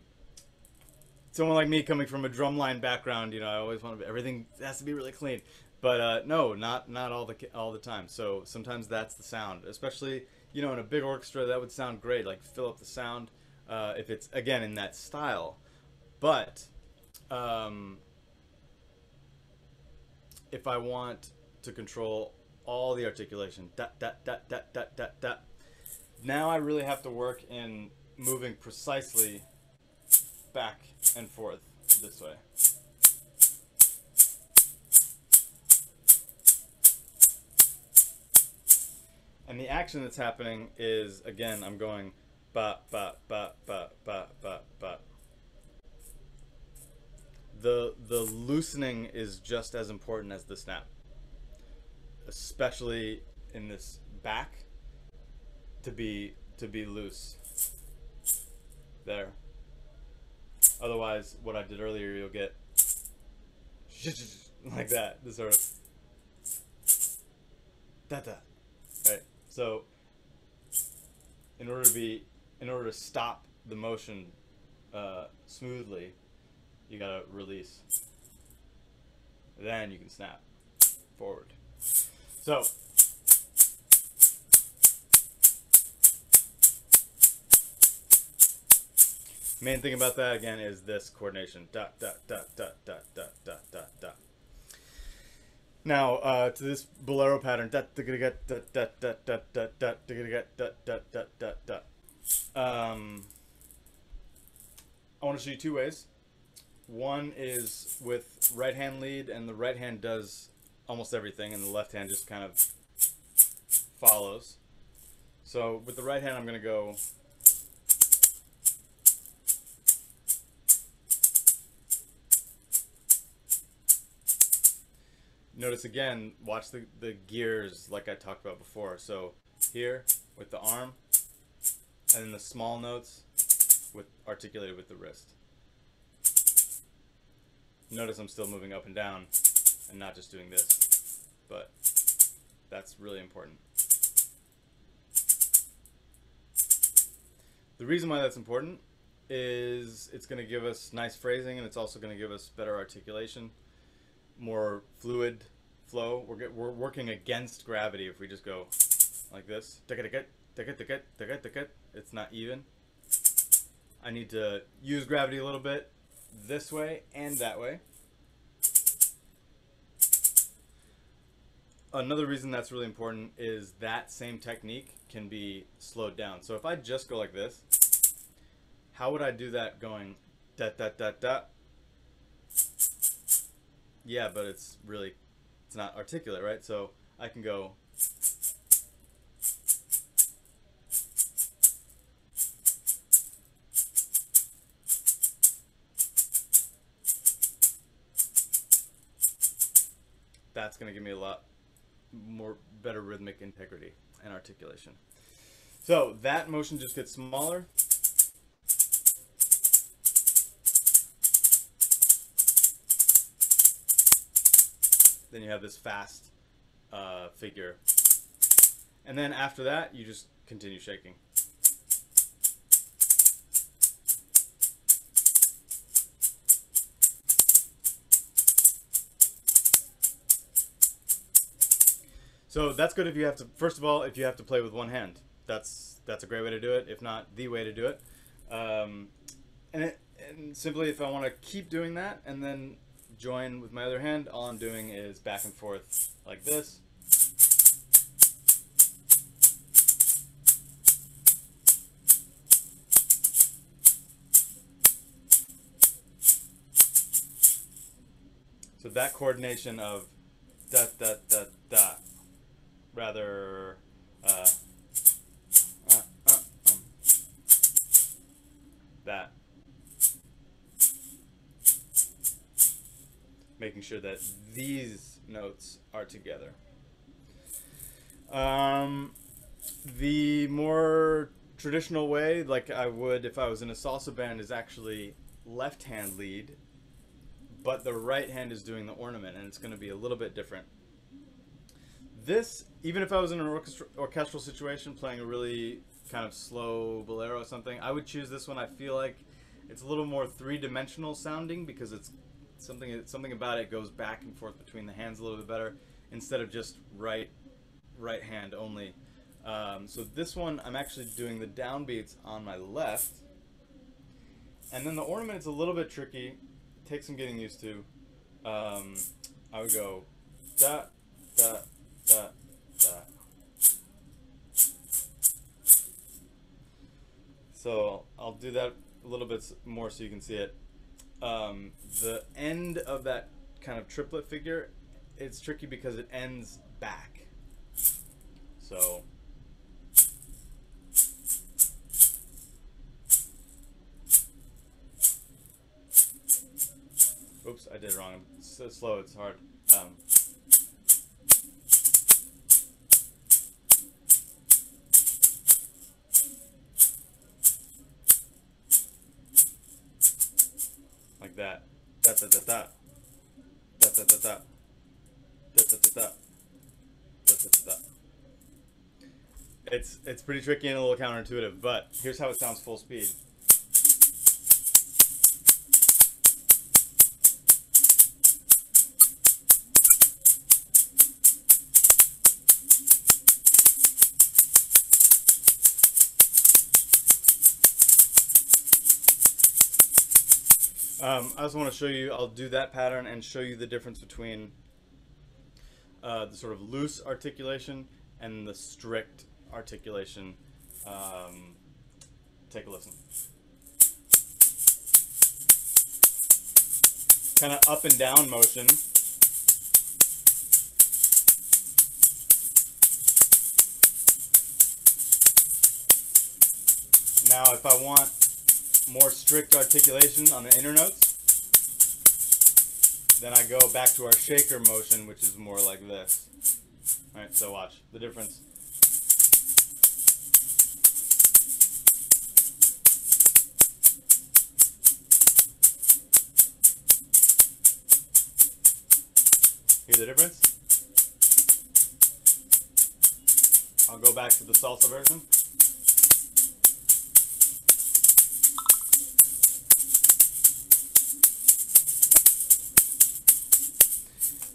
someone like me coming from a drumline background, you know, I always want to be, everything has to be really clean. But uh, no, not not all the all the time. So sometimes that's the sound, especially, you know, in a big orchestra, that would sound great, like fill up the sound uh, if it's, again, in that style. But um, if I want to control all the articulation, dot, dot, dot, dot, dot, dot, dot, now I really have to work in moving precisely back and forth this way. And the action that's happening is, again, I'm going ba ba ba ba ba ba ba. The the loosening is just as important as the snap, especially in this back. To be to be loose there. Otherwise, what I did earlier, you'll get like that. This sort of da da. Right. So in order to be, in order to stop the motion uh, smoothly, you gotta release. Then you can snap forward. So main thing about that, again, is this coordination. Dot dot dot dot dot dot dot dot dot. Now uh, to this bolero pattern, um, I want to show you two ways. One is with right hand lead, and the right hand does almost everything, and the left hand just kind of follows. So with the right hand, I'm going to go notice again, watch the, the gears like I talked about before. So here with the arm, and then the small notes with articulated with the wrist. Notice I'm still moving up and down and not just doing this, but that's really important. The reason why that's important is it's going to give us nice phrasing, and it's also going to give us better articulation. More fluid flow. We're get, we're working against gravity if we just go like this. It's not even. I need to use gravity a little bit this way and that way. Another reason that's really important is that same technique can be slowed down. So if I just go like this, how would I do that going dot dot dot dot? Yeah, but it's really, it's not articulate, right? So I can go. That's going to give me a lot more better rhythmic integrity and articulation. So that motion just gets smaller. Then you have this fast uh, figure. And then after that, you just continue shaking. So that's good if you have to, first of all, if you have to play with one hand. That's that's a great way to do it, if not the way to do it. Um, and, it and simply, if I want to keep doing that and then join with my other hand, all I'm doing is back and forth like this. So that coordination of dot dot dot dot, rather uh, uh, uh, um, that. Making sure that these notes are together. Um, the more traditional way, like I would if I was in a salsa band, is actually left hand lead, but the right hand is doing the ornament, and it's going to be a little bit different. This, even if I was in an orchestra, orchestral situation playing a really kind of slow bolero or something, I would choose this one. I feel like it's a little more three-dimensional sounding because it's something something about it goes back and forth between the hands a little bit better instead of just right right hand only. Um, so this one I'm actually doing the downbeats on my left, and then the ornament is a little bit tricky. It takes some getting used to. Um, I would go da da da da. So I'll do that a little bit more so you can see it. Um, the end of that kind of triplet figure, it's tricky because it ends back. So. Oops, I did it wrong. It's so slow, it's hard. Um, like that. Da da da da. Da da da da. Da da da da. Da da da da. It's it's pretty tricky and a little counterintuitive, but here's how it sounds full speed. Um, I also want to show you, I'll do that pattern and show you the difference between uh, the sort of loose articulation and the strict articulation. Um, take a listen. Kind of up and down motion. Now if I want more strict articulation on the inner notes, then I go back to our shaker motion, which is more like this. All right, so watch the difference. Hear the difference? I'll go back to the salsa version.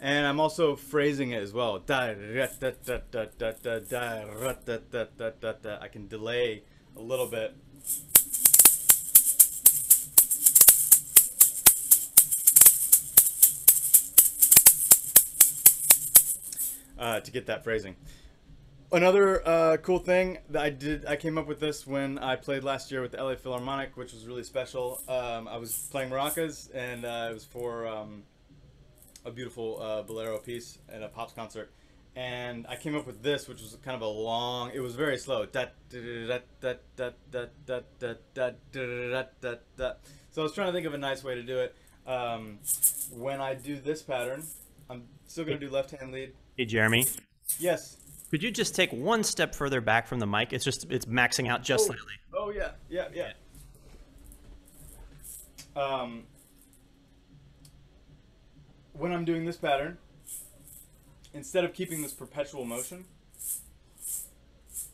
And I'm also phrasing it as well. Da, da, da, da, da, da, da, da, da, da, da, da. I can delay a little bit. Uh, to get that phrasing. Another uh, cool thing that I did, I came up with this when I played last year with the L A Philharmonic, which was really special. Um, I was playing maracas, and uh, it was for um, a beautiful uh, bolero piece at a pops concert, and I came up with this, which was kind of a long, it was very slow. So I was trying to think of a nice way to do it. Um, when I do this pattern, I'm still going to do left hand lead. Hey, Jeremy. Yes. Could you just take one step further back from the mic? It's just, it's maxing out just oh. slightly. Oh yeah, yeah, yeah. yeah. Um, when I'm doing this pattern, instead of keeping this perpetual motion,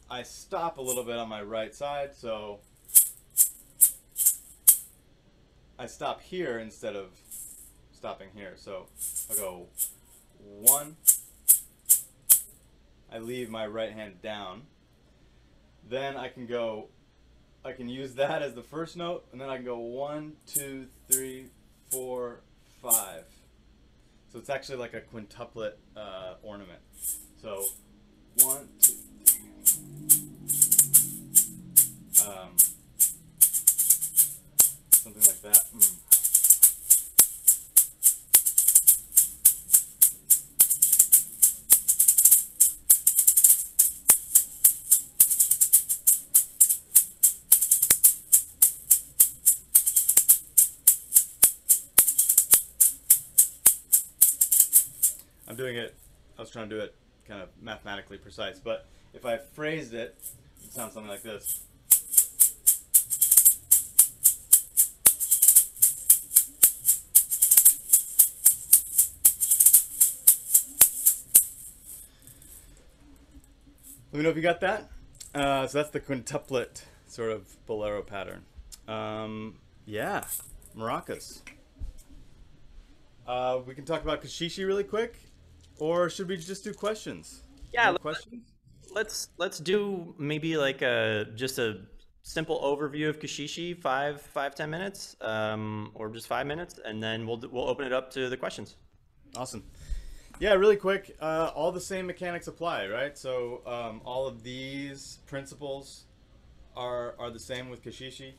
I stop a little bit on my right side. So I stop here instead of stopping here. So I go one, I leave my right hand down. Then I can go, I can use that as the first note, and then I can go one, two, three, four, five. So it's actually like a quintuplet uh, ornament. So one, two, three. Um, something like that. Mm. I'm doing it, I was trying to do it kind of mathematically precise, but if I phrased it, it would sound something like this. me know if you got that. Uh, so that's the quintuplet sort of bolero pattern. Um, yeah, maracas. Uh, we can talk about cachiche really quick, or should we just do questions? Yeah, let's, questions? let's let's do maybe like a just a simple overview of cachiche, five five ten minutes, um, or just five minutes, and then we'll we'll open it up to the questions. Awesome. Yeah, really quick. Uh, all the same mechanics apply, right? So um, all of these principles are are the same with cachiche.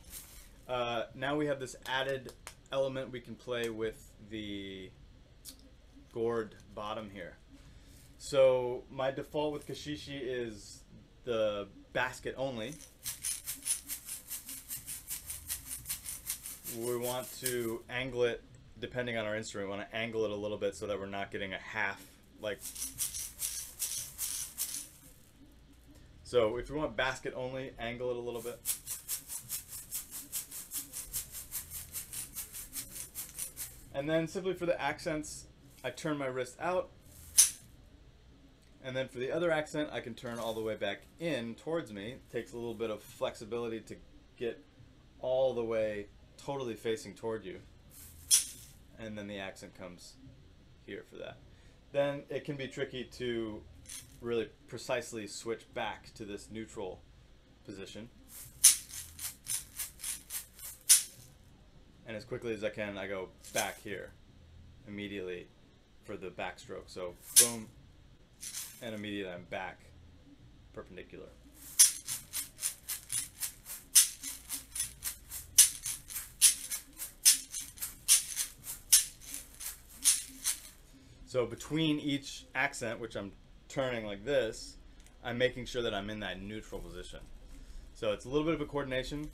Uh, now we have this added element we can play with the gourd bottom here. So my default with cachiche is the basket only. We want to angle it depending on our instrument. We want to angle it a little bit so that we're not getting a half, like. So if we want basket only, angle it a little bit. And then simply for the accents, I turn my wrist out. And then for the other accent, I can turn all the way back in towards me. It takes a little bit of flexibility to get all the way totally facing toward you. And then the accent comes here for that. Then it can be tricky to really precisely switch back to this neutral position. And as quickly as I can, I go back here immediately for the backstroke. So boom, and immediately I'm back perpendicular. So between each accent, which I'm turning like this, I'm making sure that I'm in that neutral position. So it's a little bit of a coordination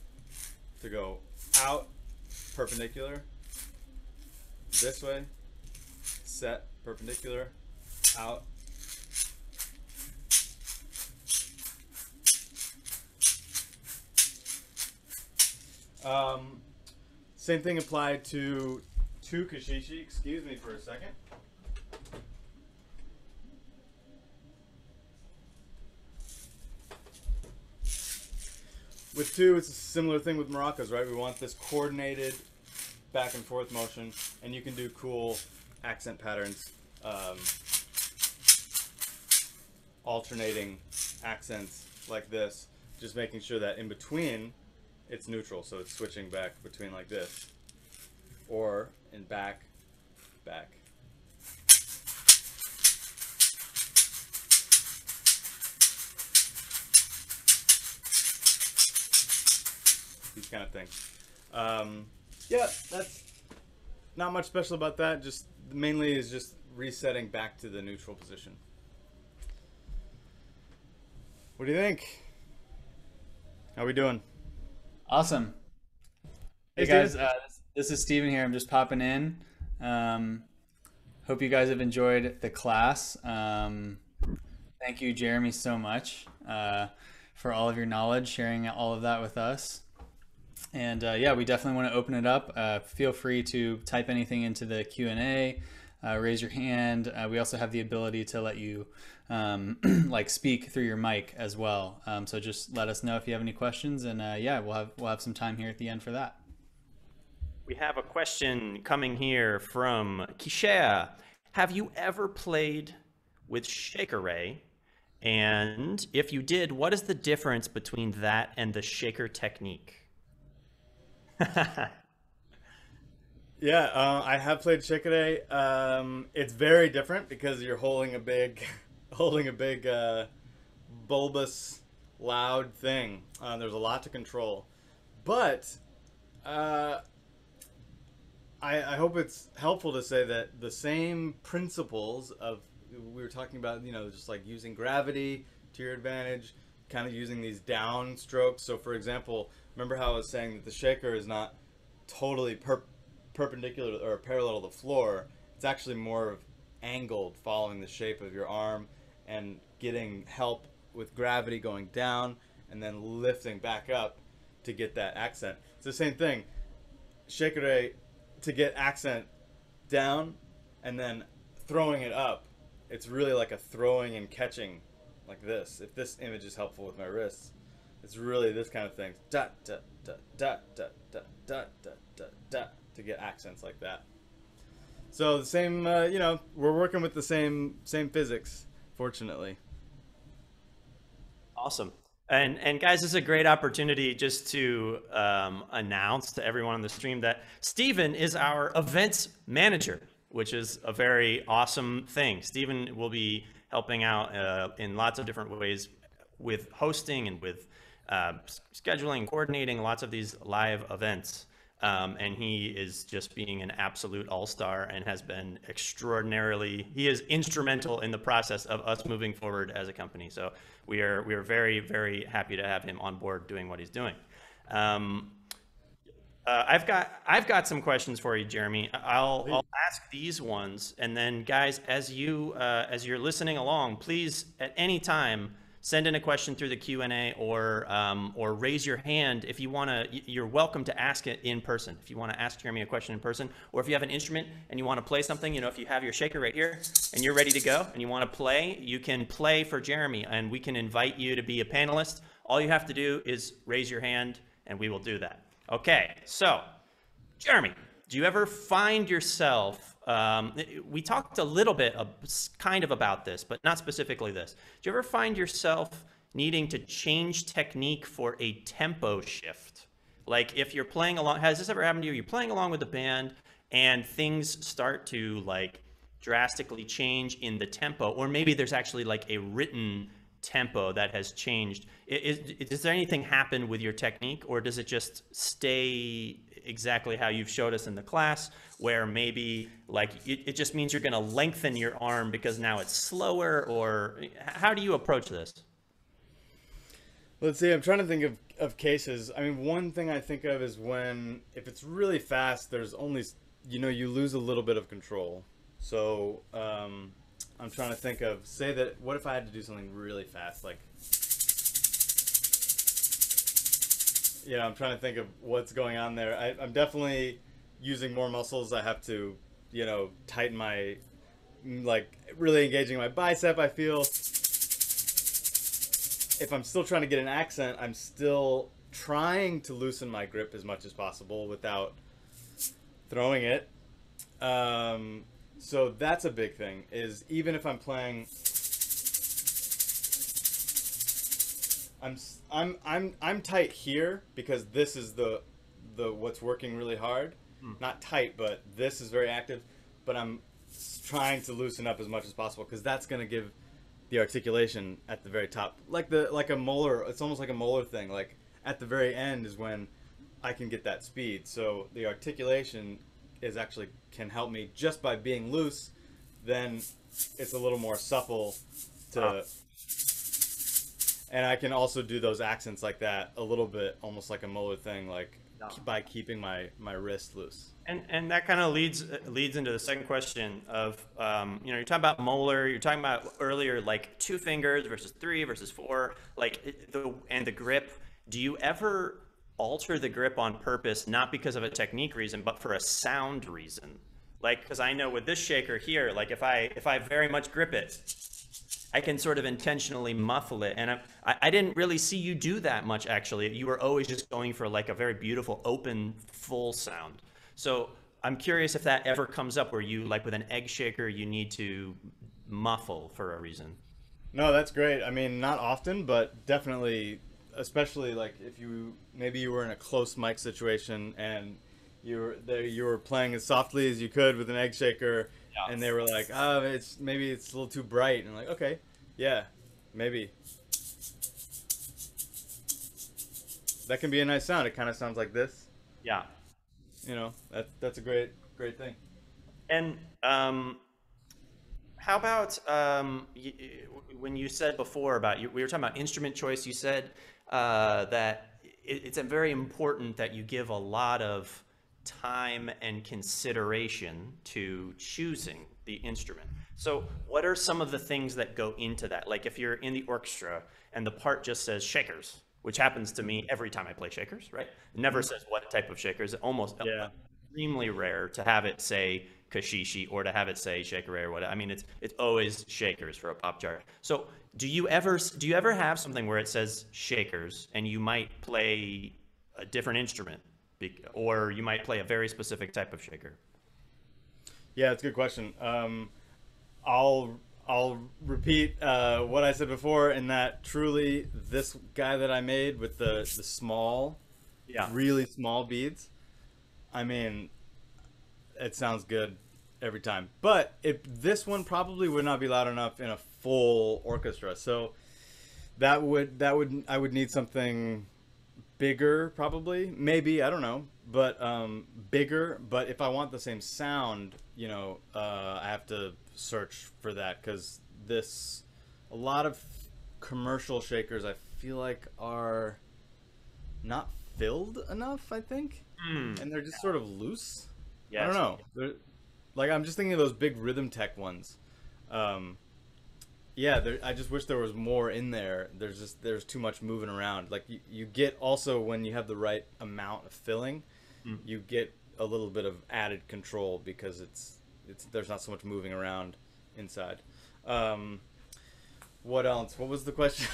to go out, perpendicular, this way, set, perpendicular, out. Um, same thing applied to two cachiche. Excuse me for a second. With two, it's a similar thing with maracas, right? We want this coordinated back and forth motion, and you can do cool accent patterns, um, alternating accents like this, just making sure that in between it's neutral. So it's switching back between like this, or in back, back. These kind of things. Um, yeah, that's not much special about that. Just mainly is just resetting back to the neutral position. What do you think? How we doing? Awesome. Hey, hey guys, uh, this is Steven here. I'm just popping in. Um, hope you guys have enjoyed the class. Um, thank you, Jeremy, so much uh, for all of your knowledge, sharing all of that with us. And uh, yeah, we definitely want to open it up. Uh, feel free to type anything into the Q and A, uh, raise your hand. Uh, we also have the ability to let you um, like speak through your mic as well. Um, so just let us know if you have any questions, and uh, yeah, we'll have, we'll have some time here at the end for that. We have a question coming here from Kishea. Have you ever played with Shakere? And if you did, what is the difference between that and the shaker technique? Yeah, uh, I have played Shakere. Um, it's very different because you're holding a big, holding a big uh, bulbous, loud thing. Uh, there's a lot to control, but uh, I, I hope it's helpful to say that the same principles of we were talking about, you know, just like using gravity to your advantage, kind of using these down strokes. So, for example. Remember how I was saying that the shaker is not totally per perpendicular or parallel to the floor. It's actually more of angled, following the shape of your arm and getting help with gravity going down and then lifting back up to get that accent. It's the same thing. Shakere, to get accent down and then throwing it up, it's really like a throwing and catching like this. If this image is helpful with my wrists, it's really this kind of thing. Dot, dot, dot, dot, dot, dot, dot, dot, dot, to get accents like that. So the same, uh, you know, we're working with the same same physics, fortunately. Awesome. And, and guys, this is a great opportunity just to um, announce to everyone on the stream that Stephen is our events manager, which is a very awesome thing. Stephen will be helping out uh, in lots of different ways with hosting and with uh, scheduling, coordinating lots of these live events. Um, and he is just being an absolute all-star and has been extraordinarily, he is instrumental in the process of us moving forward as a company. So we are, we are very, very happy to have him on board doing what he's doing. Um, uh, I've got, I've got some questions for you, Jeremy. I'll, I'll ask these ones. And then guys, as you, uh, as you're listening along, please at any time, send in a question through the Q and A or, um, or raise your hand if you want to. You're welcome to ask it in person. If you want to ask Jeremy a question in person, or if you have an instrument and you want to play something, you know, if you have your shaker right here and you're ready to go and you want to play, you can play for Jeremy and we can invite you to be a panelist. All you have to do is raise your hand and we will do that. Okay, so Jeremy, do you ever find yourself Um, we talked a little bit of, kind of about this, but not specifically this. Do you ever find yourself needing to change technique for a tempo shift? Like if you're playing along, has this ever happened to you? You're playing along with the band and things start to like drastically change in the tempo, or maybe there's actually like a written tempo that has changed. Is, is, does there anything happen with your technique, or does it just stay exactly how you've showed us in the class, where maybe like it, it just means you're going to lengthen your arm because now it's slower? Or how do you approach this? Let's see, I'm trying to think of, of cases. I mean, one thing I think of is when, if it's really fast, there's only, you know, you lose a little bit of control. So um, I'm trying to think of, say that, what if I had to do something really fast? Like, you know, I'm trying to think of what's going on there. I, I'm definitely using more muscles. I have to, you know, tighten my, like really engaging my bicep, I feel. If I'm still trying to get an accent, I'm still trying to loosen my grip as much as possible without throwing it. Um, so that's a big thing, is even if I'm playing, I'm I'm I'm I'm tight here because this is the the what's working really hard. Mm. Not tight, but this is very active. But I'm trying to loosen up as much as possible because that's going to give the articulation at the very top, like the like a molar. It's almost like a molar thing. Like at the very end is when I can get that speed. So the articulation is actually can help me just by being loose. Then it's a little more supple to. Ah. And I can also do those accents like that a little bit, almost like a molar thing, like no. by keeping my, my wrist loose. And and that kind of leads leads into the second question of, um, you know, you're talking about molar, you're talking about earlier, like two fingers versus three versus four, like the and the grip. Do you ever alter the grip on purpose, not because of a technique reason, but for a sound reason? Like, because I know with this shaker here, like if I if I very much grip it, I can sort of intentionally muffle it. And I, I didn't really see you do that much, actually. You were always just going for like a very beautiful, open, full sound. So I'm curious if that ever comes up where you, like with an egg shaker, you need to muffle for a reason. No, that's great. I mean, not often, but definitely, especially like if you, maybe you were in a close mic situation and you were, there, you were playing as softly as you could with an egg shaker. Yeah. And they were like, oh, it's maybe it's a little too bright. And I'm like, okay, yeah, maybe. That can be a nice sound. It kind of sounds like this. Yeah. You know, that, that's a great, great thing. And um, how about um, you, when you said before about, you, we were talking about instrument choice, you said uh, that it, it's very important that you give a lot of time and consideration to choosing the instrument. So what are some of the things that go into that? Like if you're in the orchestra and the part just says shakers, which happens to me every time I play shakers, right? It never says what type of shakers. Almost, yeah. Extremely rare to have it say Kashishi or to have it say Shakere or whatever. I mean, it's it's always Shakers for a pop chart. So do you ever do you ever have something where it says Shakers and you might play a different instrument, or you might play a very specific type of shaker? Yeah, it's a good question. Um, I'll I'll repeat uh, what I said before, in that truly this guy that I made with the the small, yeah, really small beads. I mean, it sounds good every time, but if this one probably would not be loud enough in a full orchestra, so that would that would I would need something bigger, probably, maybe, I don't know, but um bigger. But if I want the same sound, you know, uh I have to search for that, because this a lot of commercial shakers I feel like are not filled enough, I think, mm, and they're just, yeah, sort of loose. Yes. I don't know, they're, like, I'm just thinking of those big Rhythm Tech ones. um Yeah, I just wish there was more in there. There's just there's too much moving around. Like you, you get also when you have the right amount of filling, mm, you get a little bit of added control because it's it's there's not so much moving around inside. Um, what else? What was the question?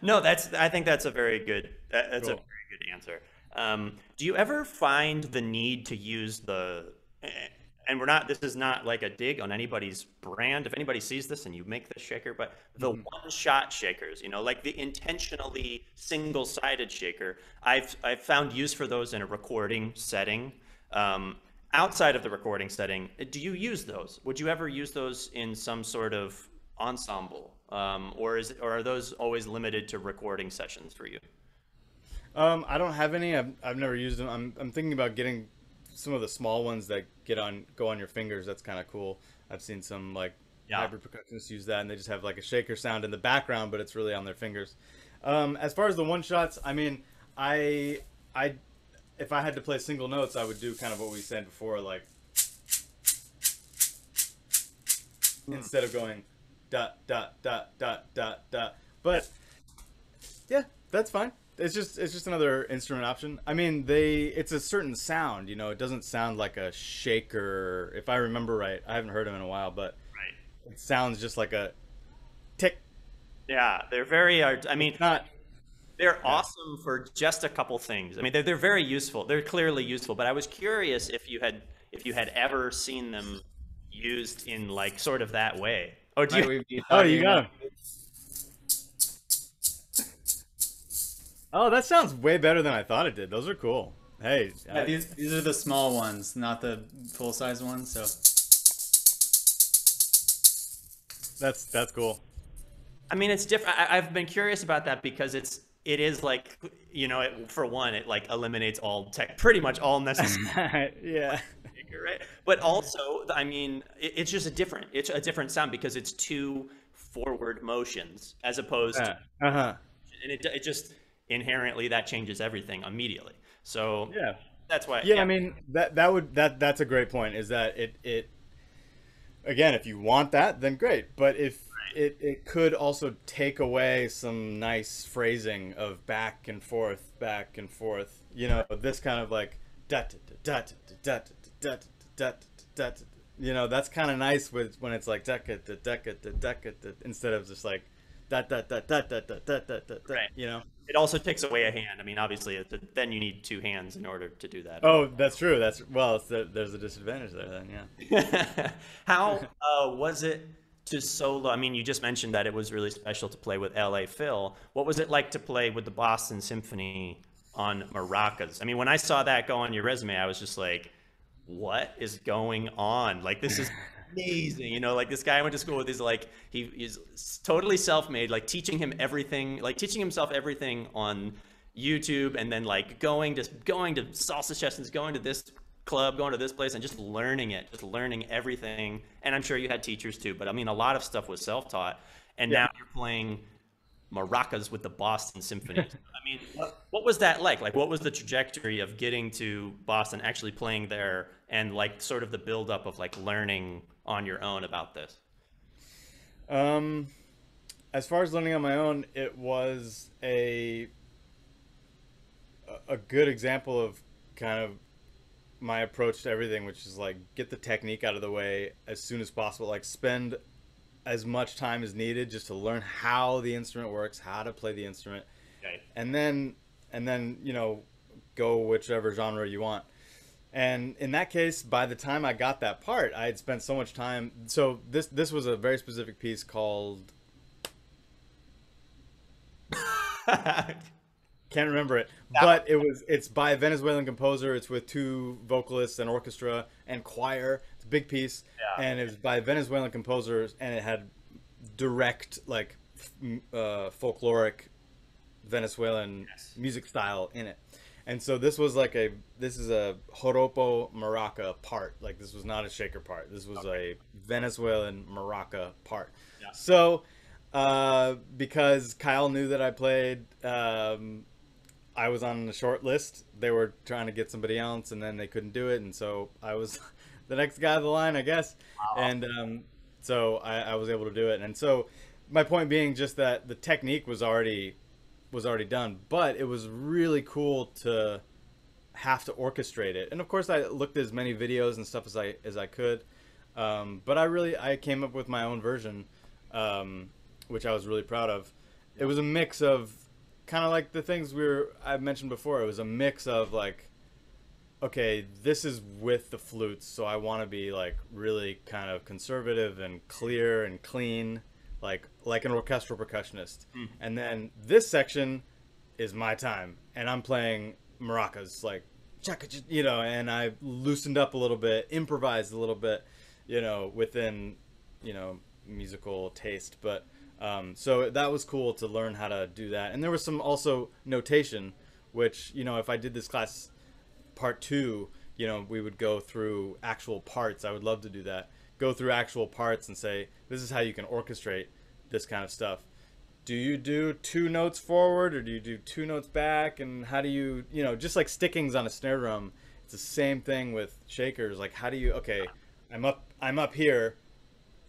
No, that's I think that's a very good that, that's cool. a very good answer. Um, do you ever find the need to use the and we're not, this is not like a dig on anybody's brand. If anybody sees this and you make this shaker, but the mm. one-shot shakers, you know, like the intentionally single-sided shaker, I've, I've found use for those in a recording setting. Um, outside of the recording setting, do you use those? Would you ever use those in some sort of ensemble? Um, or, is, or are those always limited to recording sessions for you? Um, I don't have any. I've, I've never used them. I'm, I'm thinking about getting some of the small ones that get on go on your fingers. That's kind of cool. I've seen some like yeah. hybrid percussionists use that, and they just have like a shaker sound in the background, but it's really on their fingers. Um, as far as the one shots, I mean, I I if I had to play single notes, I would do kind of what we said before, like mm. instead of going dot dot dot dot dot dot. But yeah, that's fine. It's just it's just another instrument option. I mean, they it's a certain sound, you know. It doesn't sound like a shaker, if I remember right. I haven't heard them in a while, but right. it sounds just like a tick. Yeah, they're very. I mean, not. They're yeah. awesome for just a couple things. I mean, they're they're very useful. They're clearly useful. But I was curious if you had if you had ever seen them used in like sort of that way. Or do you? Right, oh, you got them. Oh, that sounds way better than I thought it did. Those are cool. Hey, yeah, I, these these are the small ones, not the full size ones. So that's that's cool. I mean, it's different. I, I've been curious about that because it's it is like, you know, it, for one, it like eliminates all tech, pretty much all necessary. Yeah. Right. But also, I mean, it, it's just a different. It's a different sound because it's two forward motions as opposed. Uh, to... Uh huh. And it it just. Inherently that changes everything immediately, so yeah that's why yeah, yeah I mean that that would that that's a great point, is that it it again, if you want that, then great, but if right. it it could also take away some nice phrasing of back and forth, back and forth, you know, this kind of like dot dot dot dot dot dot, you know, that's kind of nice with when it's like duck it duck it duck it instead of just like dot dot dot dot dot dot dot dot, you know. It also takes away a hand. I mean, obviously, it's a, then you need two hands in order to do that. Oh, that's true. That's well, it's the, there's a disadvantage there then, yeah. How uh, was it to solo? I mean, you just mentioned that it was really special to play with L A Phil. What was it like to play with the Boston Symphony on maracas? I mean, when I saw that go on your resume, I was just like, what is going on? Like, this is... amazing, you know, like this guy I went to school with is like he is totally self-made, like teaching him everything, like teaching himself everything on YouTube, and then like going to going to salsa sessions, going to this club, going to this place, and just learning it, just learning everything. And I'm sure you had teachers too, but I mean, a lot of stuff was self-taught. And yeah. now you're playing maracas with the Boston Symphony. I mean, what, what was that like? Like, what was the trajectory of getting to Boston, actually playing there, and like sort of the buildup of like learning on your own about this? Um, as far as learning on my own, it was a a good example of kind of my approach to everything, which is like get the technique out of the way as soon as possible, like spend as much time as needed just to learn how the instrument works, how to play the instrument. Right. And then, and then, you know, go whichever genre you want. And in that case, by the time I got that part, I had spent so much time. So this, this was a very specific piece called, can't remember it, but it was, it's by a Venezuelan composer. It's with two vocalists and orchestra and choir. It's a big piece. Yeah. And it was by Venezuelan composers, and it had direct, like, uh, folkloric Venezuelan yes. music style in it. And so this was like a, this is a joropo maraca part. Like, this was not a Shakere part. This was okay. a Venezuelan maraca part. Yeah. So, uh, because Kyle knew that I played, um, I was on the short list. They were trying to get somebody else, and then they couldn't do it, and so I was the next guy on the line, I guess. Wow. And um, so I, I was able to do it. And so my point being just that the technique was already was already done, but it was really cool to have to orchestrate it. And of course, I looked at as many videos and stuff as I as I could, um, but I really I came up with my own version, um, which I was really proud of. It was a mix of kind of like the things we were, I mentioned before. It was a mix of like, okay, this is with the flutes, so I want to be like really kind of conservative and clear and clean, like like an orchestral percussionist. Mm. And then this section is my time, and I'm playing maracas, like, you know, and I loosened up a little bit, improvised a little bit, you know, within, you know, musical taste, but. Um, so that was cool to learn how to do that. And there was some also notation, which, you know, if I did this class part two, you know, we would go through actual parts. I would love to do that. Go through actual parts and say, this is how you can orchestrate this kind of stuff. Do you do two notes forward, or do you do two notes back? And how do you, you know, just like stickings on a snare drum, it's the same thing with Shakers. Like, how do you, okay, I'm up, I'm up here.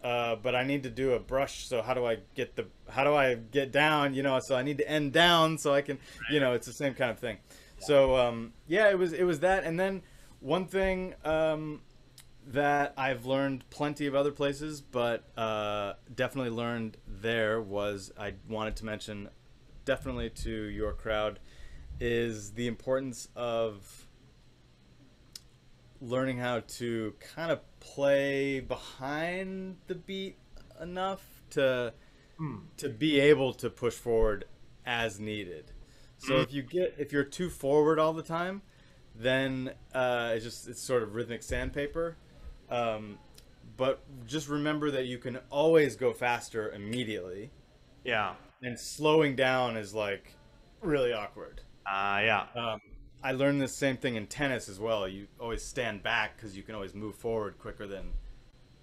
Uh, but I need to do a brush, so how do I get the how do I get down, you know, so I need to end down so I can, you know, it's the same kind of thing. Yeah. So um, yeah, it was it was that. And then one thing um, that I've learned plenty of other places, but uh, definitely learned there, was I wanted to mention definitely to your crowd is the importance of learning how to kind of play behind the beat enough to mm. to be able to push forward as needed. So mm. if you get if you're too forward all the time, then uh, it's just it's sort of rhythmic sandpaper. Um, but just remember that you can always go faster immediately. Yeah. And slowing down is like really awkward. Ah, uh, yeah. Um, I learned the same thing in tennis as well. You always stand back because you can always move forward quicker than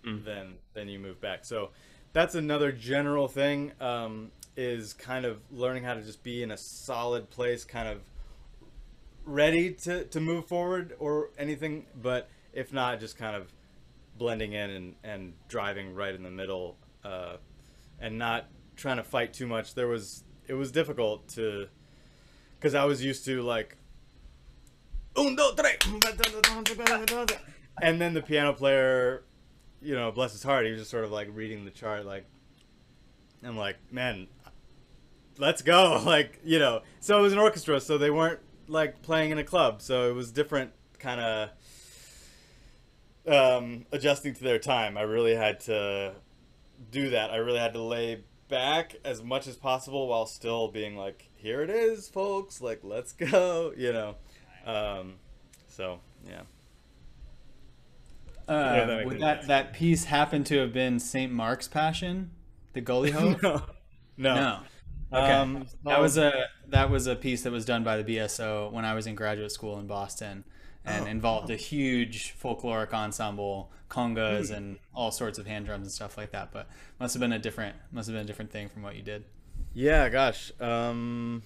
mm. than than you move back. So that's another general thing, um, is kind of learning how to just be in a solid place, kind of ready to, to move forward or anything. But if not, just kind of blending in and, and driving right in the middle, uh, and not trying to fight too much. There was, it was difficult to, because I was used to like, and then the piano player, you know, bless his heart, he was just sort of like reading the chart, like, I'm like, man, let's go, like, you know. So it was an orchestra, so they weren't like playing in a club, so it was different, kind of um, adjusting to their time. I really had to do that. I really had to lay back as much as possible while still being like, here it is, folks, like, let's go, you know. Um, so, yeah. Uh, yeah, would that, that piece happen to have been Saint Mark's Passion, the goalie hope? No. No. No. Okay. Um, that was a, that was a piece that was done by the B S O when I was in graduate school in Boston, and oh, involved oh. a huge folkloric ensemble, congas mm. and all sorts of hand drums and stuff like that. But must've been a different, must've been a different thing from what you did. Yeah, gosh. Um,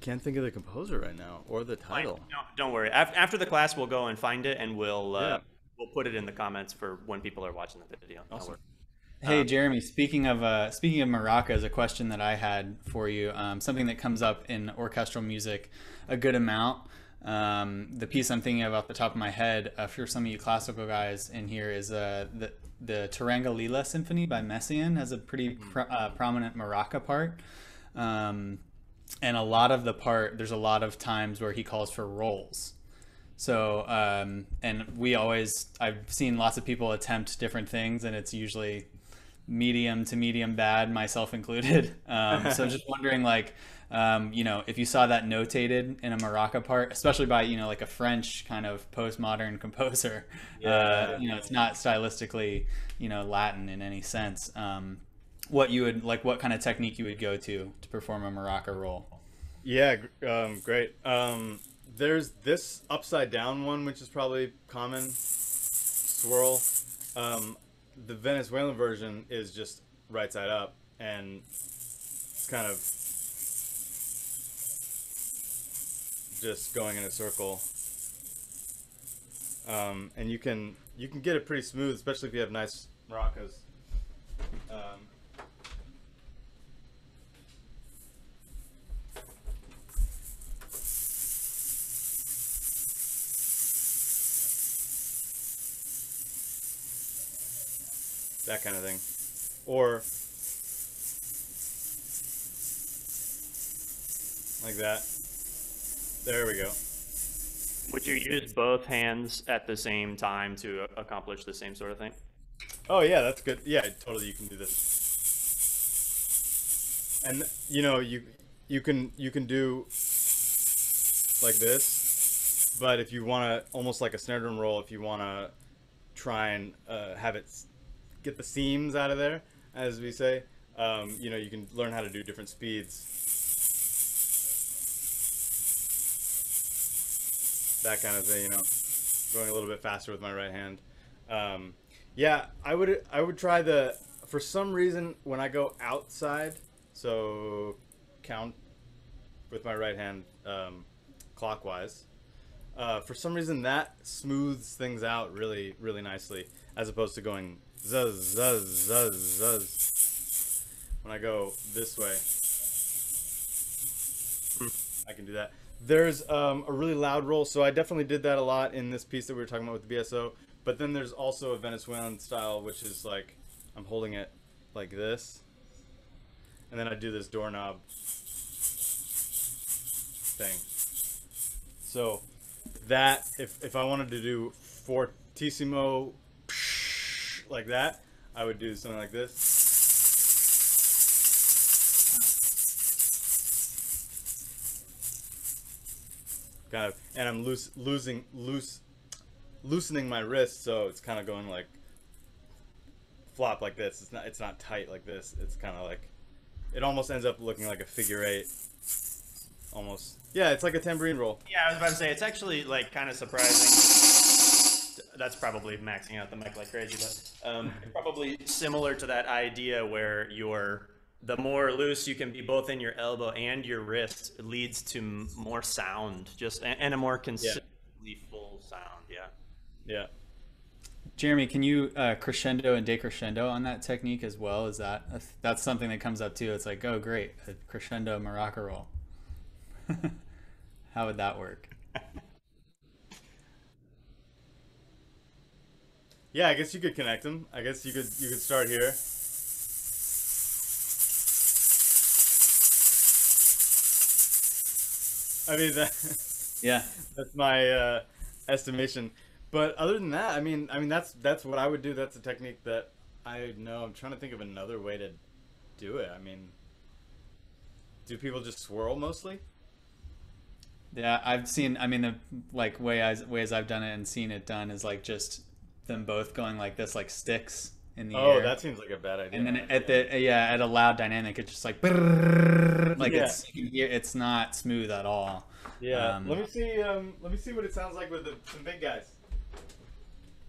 can't think of the composer right now or the title. No, don't worry. After the class, we'll go and find it, and we'll uh, yeah. we'll put it in the comments for when people are watching the video. Awesome. Hey, um, Jeremy. Speaking of uh, speaking of maracas, a question that I had for you. Um, something that comes up in orchestral music a good amount, Um, the piece I'm thinking of off the top of my head, uh, for some of you classical guys in here, is uh, the, the Tarangalila Symphony by Messiaen has a pretty pr uh, prominent maraca part. Um, and a lot of the part, there's a lot of times where he calls for rolls. So, um, and we always, I've seen lots of people attempt different things, and it's usually medium to medium bad, myself included. Um, so just wondering, like, um, you know, if you saw that notated in a maraca part, especially by, you know, like a French kind of postmodern composer, yeah, uh, yeah. you know, it's not stylistically, you know, Latin in any sense. Um, what you would, like, what kind of technique you would go to to perform a maraca roll? Yeah, um, great. Um, there's this upside down one, which is probably common, swirl. Um, the Venezuelan version is just right side up, and it's kind of just going in a circle. Um, and you can you can get it pretty smooth, especially if you have nice maracas. Um, that kind of thing. Or like that. There we go. Would you use both hands at the same time to accomplish the same sort of thing? Oh yeah, that's good. Yeah, totally, you can do this. And you know, you you can you can do like this, but if you want to, almost like a snare drum roll, if you want to try and uh, have it get the seams out of there, as we say, um, you know, you can learn how to do different speeds, that kind of thing, you know, going a little bit faster with my right hand. Um, yeah, I would, I would try the, for some reason, when I go outside, so count with my right hand, um, clockwise, uh, for some reason that smooths things out really, really nicely, as opposed to going zuz, zuz, zuz, zuz. When I go this way, I can do that. There's um, a really loud roll, so I definitely did that a lot in this piece that we were talking about with the B S O. But then there's also a Venezuelan style, which is like, I'm holding it like this, and then I do this doorknob thing. So that, if, if I wanted to do fortissimo, like that, I would do something like this, kind of, and I'm loose, losing, loose, loosening my wrist, so it's kind of going like flop like this. It's not, it's not tight like this. It's kind of like, it almost ends up looking like a figure eight, almost. Yeah, it's like a tambourine roll. Yeah, I was about to say, it's actually like kind of surprising. That's probably maxing out the mic like crazy, but um, probably similar to that idea where you're, the more loose you can be both in your elbow and your wrist, it leads to more sound, just and a more consistently yeah. full sound. Yeah. Yeah. Jeremy, can you uh, crescendo and decrescendo on that technique as well? Is that that's something that comes up too? It's like, oh great, a crescendo maraca roll. How would that work? Yeah, I guess you could connect them. I guess you could you could start here. I mean, that, yeah, that's my uh, estimation. But other than that, I mean, I mean that's that's what I would do. That's a technique that I know. I'm trying to think of another way to do it. I mean, do people just swirl mostly? Yeah, I've seen. I mean, the like way I, ways I've done it and seen it done is like just them both going like this, like sticks in the oh, air. Oh, that seems like a bad idea. And then at yeah. the yeah, at a loud dynamic, it's just like brrr, like yeah. it's it's not smooth at all. Yeah. Um, let me see. Um, let me see what it sounds like with the, some big guys.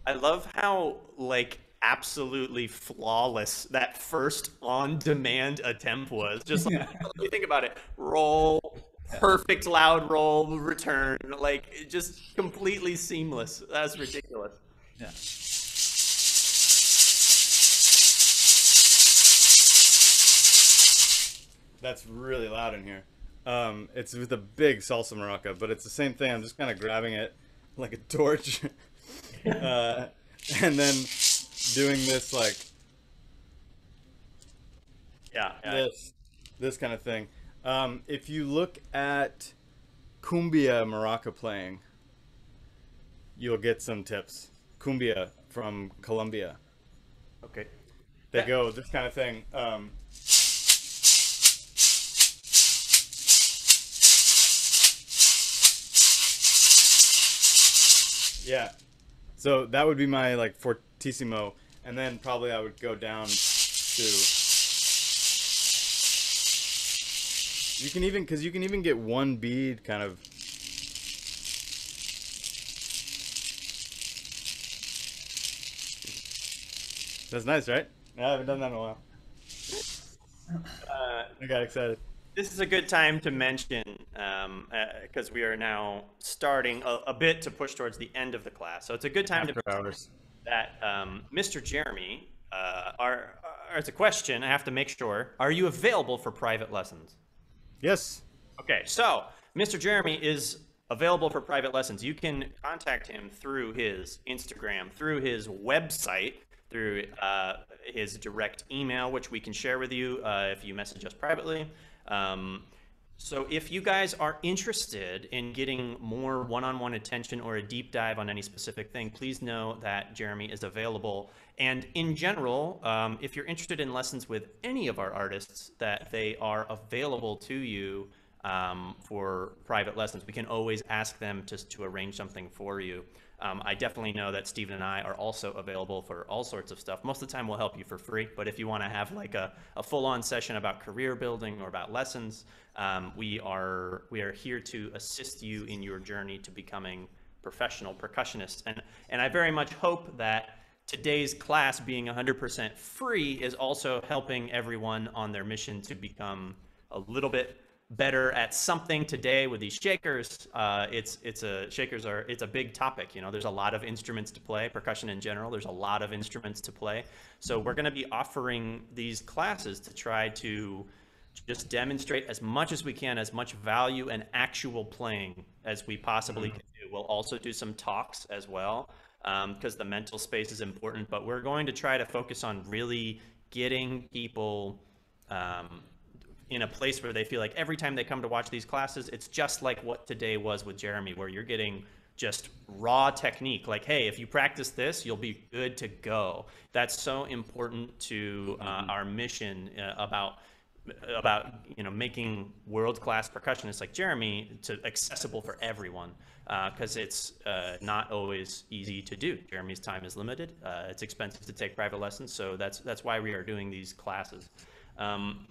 I love how like absolutely flawless that first on-demand attempt was. Just like, let me think about it. Roll. Perfect loud roll. Return. Like just completely seamless. That's ridiculous. Yeah. That's really loud in here. Um, it's with a big salsa maraca, but it's the same thing. I'm just kind of grabbing it like a torch, uh, and then doing this like, yeah, yeah. this this kind of thing. Um, if you look at cumbia maraca playing, you'll get some tips. Cumbia from Colombia. Okay. They yeah. go this kind of thing. Um, yeah. So that would be my like fortissimo, and then probably I would go down to. You can even, because you can even get one bead kind of. That's nice, right? Yeah, I haven't done that in a while. Uh, I got excited. This is a good time to mention, um, uh, because we are now starting a, a bit to push towards the end of the class. So it's a good time after to hours. That um, Mister Jeremy, uh, are, are, it's a question I have to make sure. Are you available for private lessons? Yes. Okay, so Mister Jeremy is available for private lessons. You can contact him through his Instagram, through his website, through uh, his direct email, which we can share with you uh, if you message us privately. Um, so if you guys are interested in getting more one-on-one attention or a deep dive on any specific thing, please know that Jeremy is available. And in general, um, if you're interested in lessons with any of our artists, that they are available to you um, for private lessons. We can always ask them to, to arrange something for you. Um, I definitely know that Steven and I are also available for all sorts of stuff. Most of the time we'll help you for free, but if you want to have like a, a full-on session about career building or about lessons, um, we are we are here to assist you in your journey to becoming professional percussionists. And, and I very much hope that today's class being one hundred percent free is also helping everyone on their mission to become a little bit better at something today with these shakers. Uh, it's it's a shakers are it's a big topic. You know, there's a lot of instruments to play. Percussion in general, there's a lot of instruments to play. So we're going to be offering these classes to try to just demonstrate as much as we can, as much value and actual playing as we possibly can do. We'll also do some talks as well, because um, the mental space is important. But we're going to try to focus on really getting people. Um, in a place where they feel like every time they come to watch these classes, it's just like what today was with Jeremy, where you're getting just raw technique. Like, hey, if you practice this, you'll be good to go. That's so important to uh, our mission uh, about, about, you know, making world-class percussionists like Jeremy to accessible for everyone. Because uh, it's uh, not always easy to do. Jeremy's time is limited. Uh, it's expensive to take private lessons. So that's, that's why we are doing these classes. Um,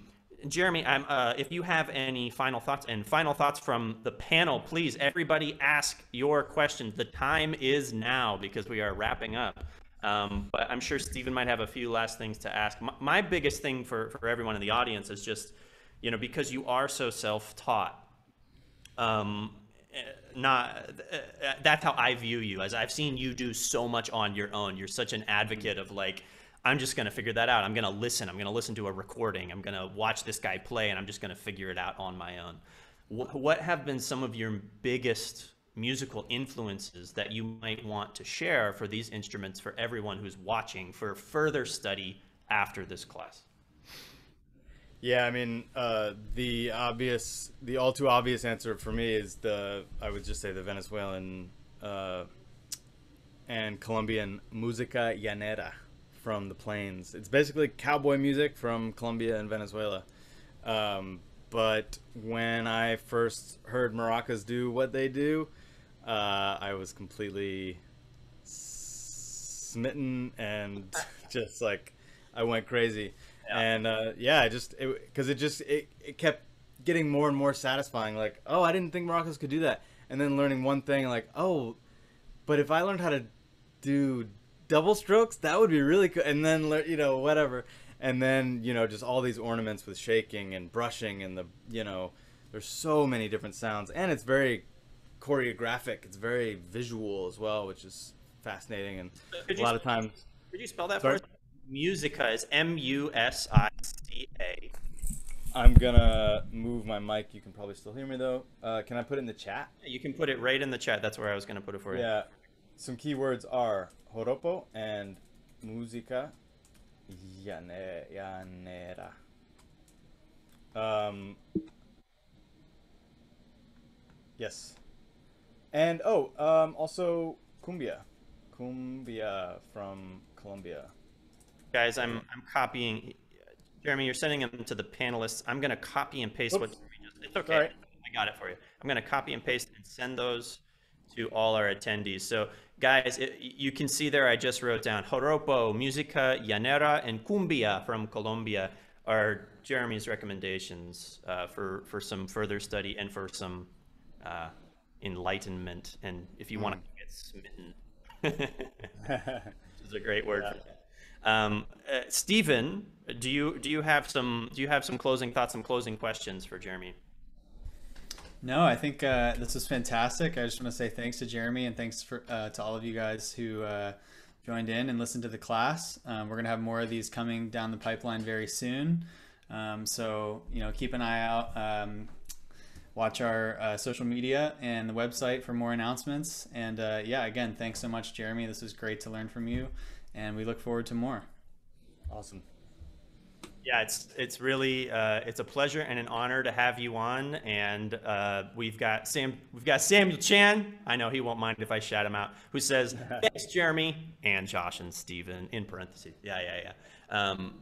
Jeremy, I'm, uh, if you have any final thoughts and final thoughts from the panel, please, everybody ask your questions. The time is now because we are wrapping up. Um, but I'm sure Steven might have a few last things to ask. My, my biggest thing for, for everyone in the audience is just, you know, because you are so self-taught, um, not, uh, that's how I view you, as I've seen you do so much on your own. You're such an advocate of like, I'm just going to figure that out. I'm going to listen. I'm going to listen to a recording. I'm going to watch this guy play, and I'm just going to figure it out on my own. What have been some of your biggest musical influences that you might want to share for these instruments for everyone who's watching for further study after this class? Yeah, I mean, uh, the obvious, the all too obvious answer for me is the, I would just say the Venezuelan uh, and Colombian música llanera. From the plains. It's basically cowboy music from Colombia and Venezuela. Um, but when I first heard maracas do what they do, uh, I was completely smitten and just like, I went crazy. Yeah. And uh, yeah, I just, it, cause it just, it, it kept getting more and more satisfying. Like, oh, I didn't think maracas could do that. And then learning one thing like, oh, but if I learned how to do double strokes, that would be really good. And then, you know, whatever. And then, you know, just all these ornaments with shaking and brushing and the, you know, there's so many different sounds. And it's very choreographic. It's very visual as well, which is fascinating. And could a lot of times. Could you spell that Sorry? for us? Musica is M U S I C A. I'm gonna move my mic. You can probably still hear me though. Uh, can I put it in the chat? You can put it right in the chat. That's where I was gonna put it for you. Yeah. Some keywords are joropo and música llanera. Um. Yes. And oh, um, also cumbia, cumbia from Colombia. Guys, I'm I'm copying. Jeremy, you're sending them to the panelists. I'm going to copy and paste. Oops. What Jeremy just, it's okay. Right. I got it for you. I'm going to copy and paste and send those to all our attendees. So guys, it, you can see there, I just wrote down joropo, música llanera, and cumbia from Colombia are Jeremy's recommendations uh, for, for some further study and for some uh, enlightenment. And if you mm. want to get smitten, which is a great word yeah. for that. Um, uh, Stephen, do you do you have some do you have some closing thoughts, some closing questions for Jeremy? No, I think uh, this is fantastic. I just want to say thanks to Jeremy and thanks for uh, to all of you guys who uh, joined in and listened to the class. Um, we're gonna have more of these coming down the pipeline very soon. Um, so you know, keep an eye out, um, watch our uh, social media and the website for more announcements. And uh, yeah, again, thanks so much, Jeremy. This was great to learn from you. And we look forward to more. Awesome. Yeah, it's it's really uh, it's a pleasure and an honor to have you on. And uh, we've got Sam, we've got Samuel Chan. I know he won't mind if I shout him out. Who says thanks, Jeremy and Josh and Steven in parentheses. Yeah, yeah, yeah. Um,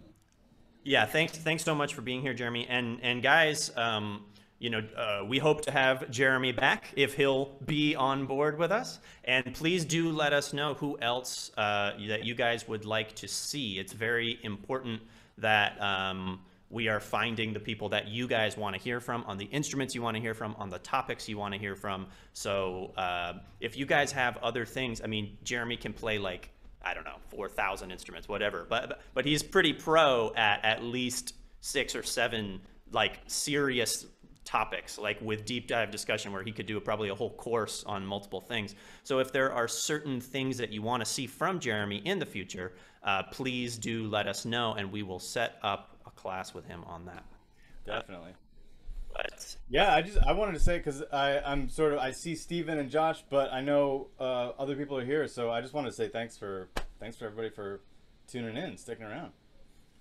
yeah, thanks thanks so much for being here, Jeremy. And and guys, um, you know, uh, we hope to have Jeremy back if he'll be on board with us. And please do let us know who else uh, that you guys would like to see. It's very important that um, we are finding the people that you guys want to hear from, on the instruments you want to hear from, on the topics you want to hear from. So uh, if you guys have other things, I mean, Jeremy can play like, I don't know, four thousand instruments, whatever. But, but he's pretty pro at at least six or seven like serious topics, like with deep dive discussion, where he could do probably a whole course on multiple things. So if there are certain things that you want to see from Jeremy in the future, uh, please do let us know and we will set up a class with him on that. Definitely. Uh, but yeah, I just, I wanted to say, cause I, I'm sort of, I see Steven and Josh, but I know uh, other people are here. So I just want to say thanks for, thanks for everybody for tuning in, sticking around.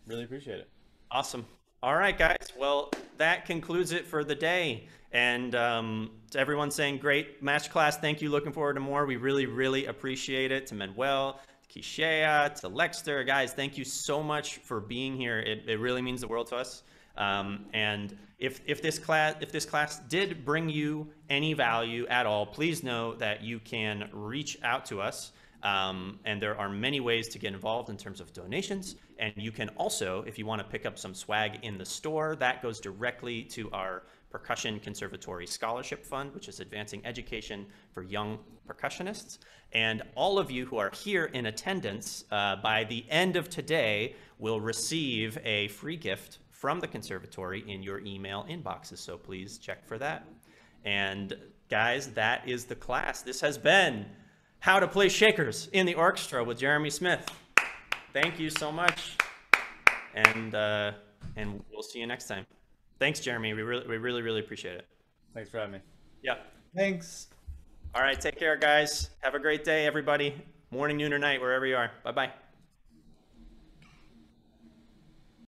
Really appreciate it. Awesome. All right, guys. Well, that concludes it for the day. And um, to everyone saying great match class, thank you. Looking forward to more. We really, really appreciate it. To Manuel, to Kishea, to Lexter. Guys, thank you so much for being here. It, it really means the world to us. Um, and if, if, this class, if this class did bring you any value at all, please know that you can reach out to us. Um, and there are many ways to get involved in terms of donations. And you can also, if you want to pick up some swag in the store, that goes directly to our Percussion Conservatory Scholarship Fund, which is advancing education for young percussionists. And all of you who are here in attendance, uh, by the end of today, will receive a free gift from the conservatory in your email inboxes. So please check for that. And guys, that is the class. This has been How to Play Shakers in the Orchestra with Jeremy Smith. Thank you so much, and uh, and we'll see you next time. Thanks, Jeremy. We really, we really, really appreciate it. Thanks for having me. Yeah. Thanks. All right. Take care, guys. Have a great day, everybody. Morning, noon, or night, wherever you are. Bye-bye.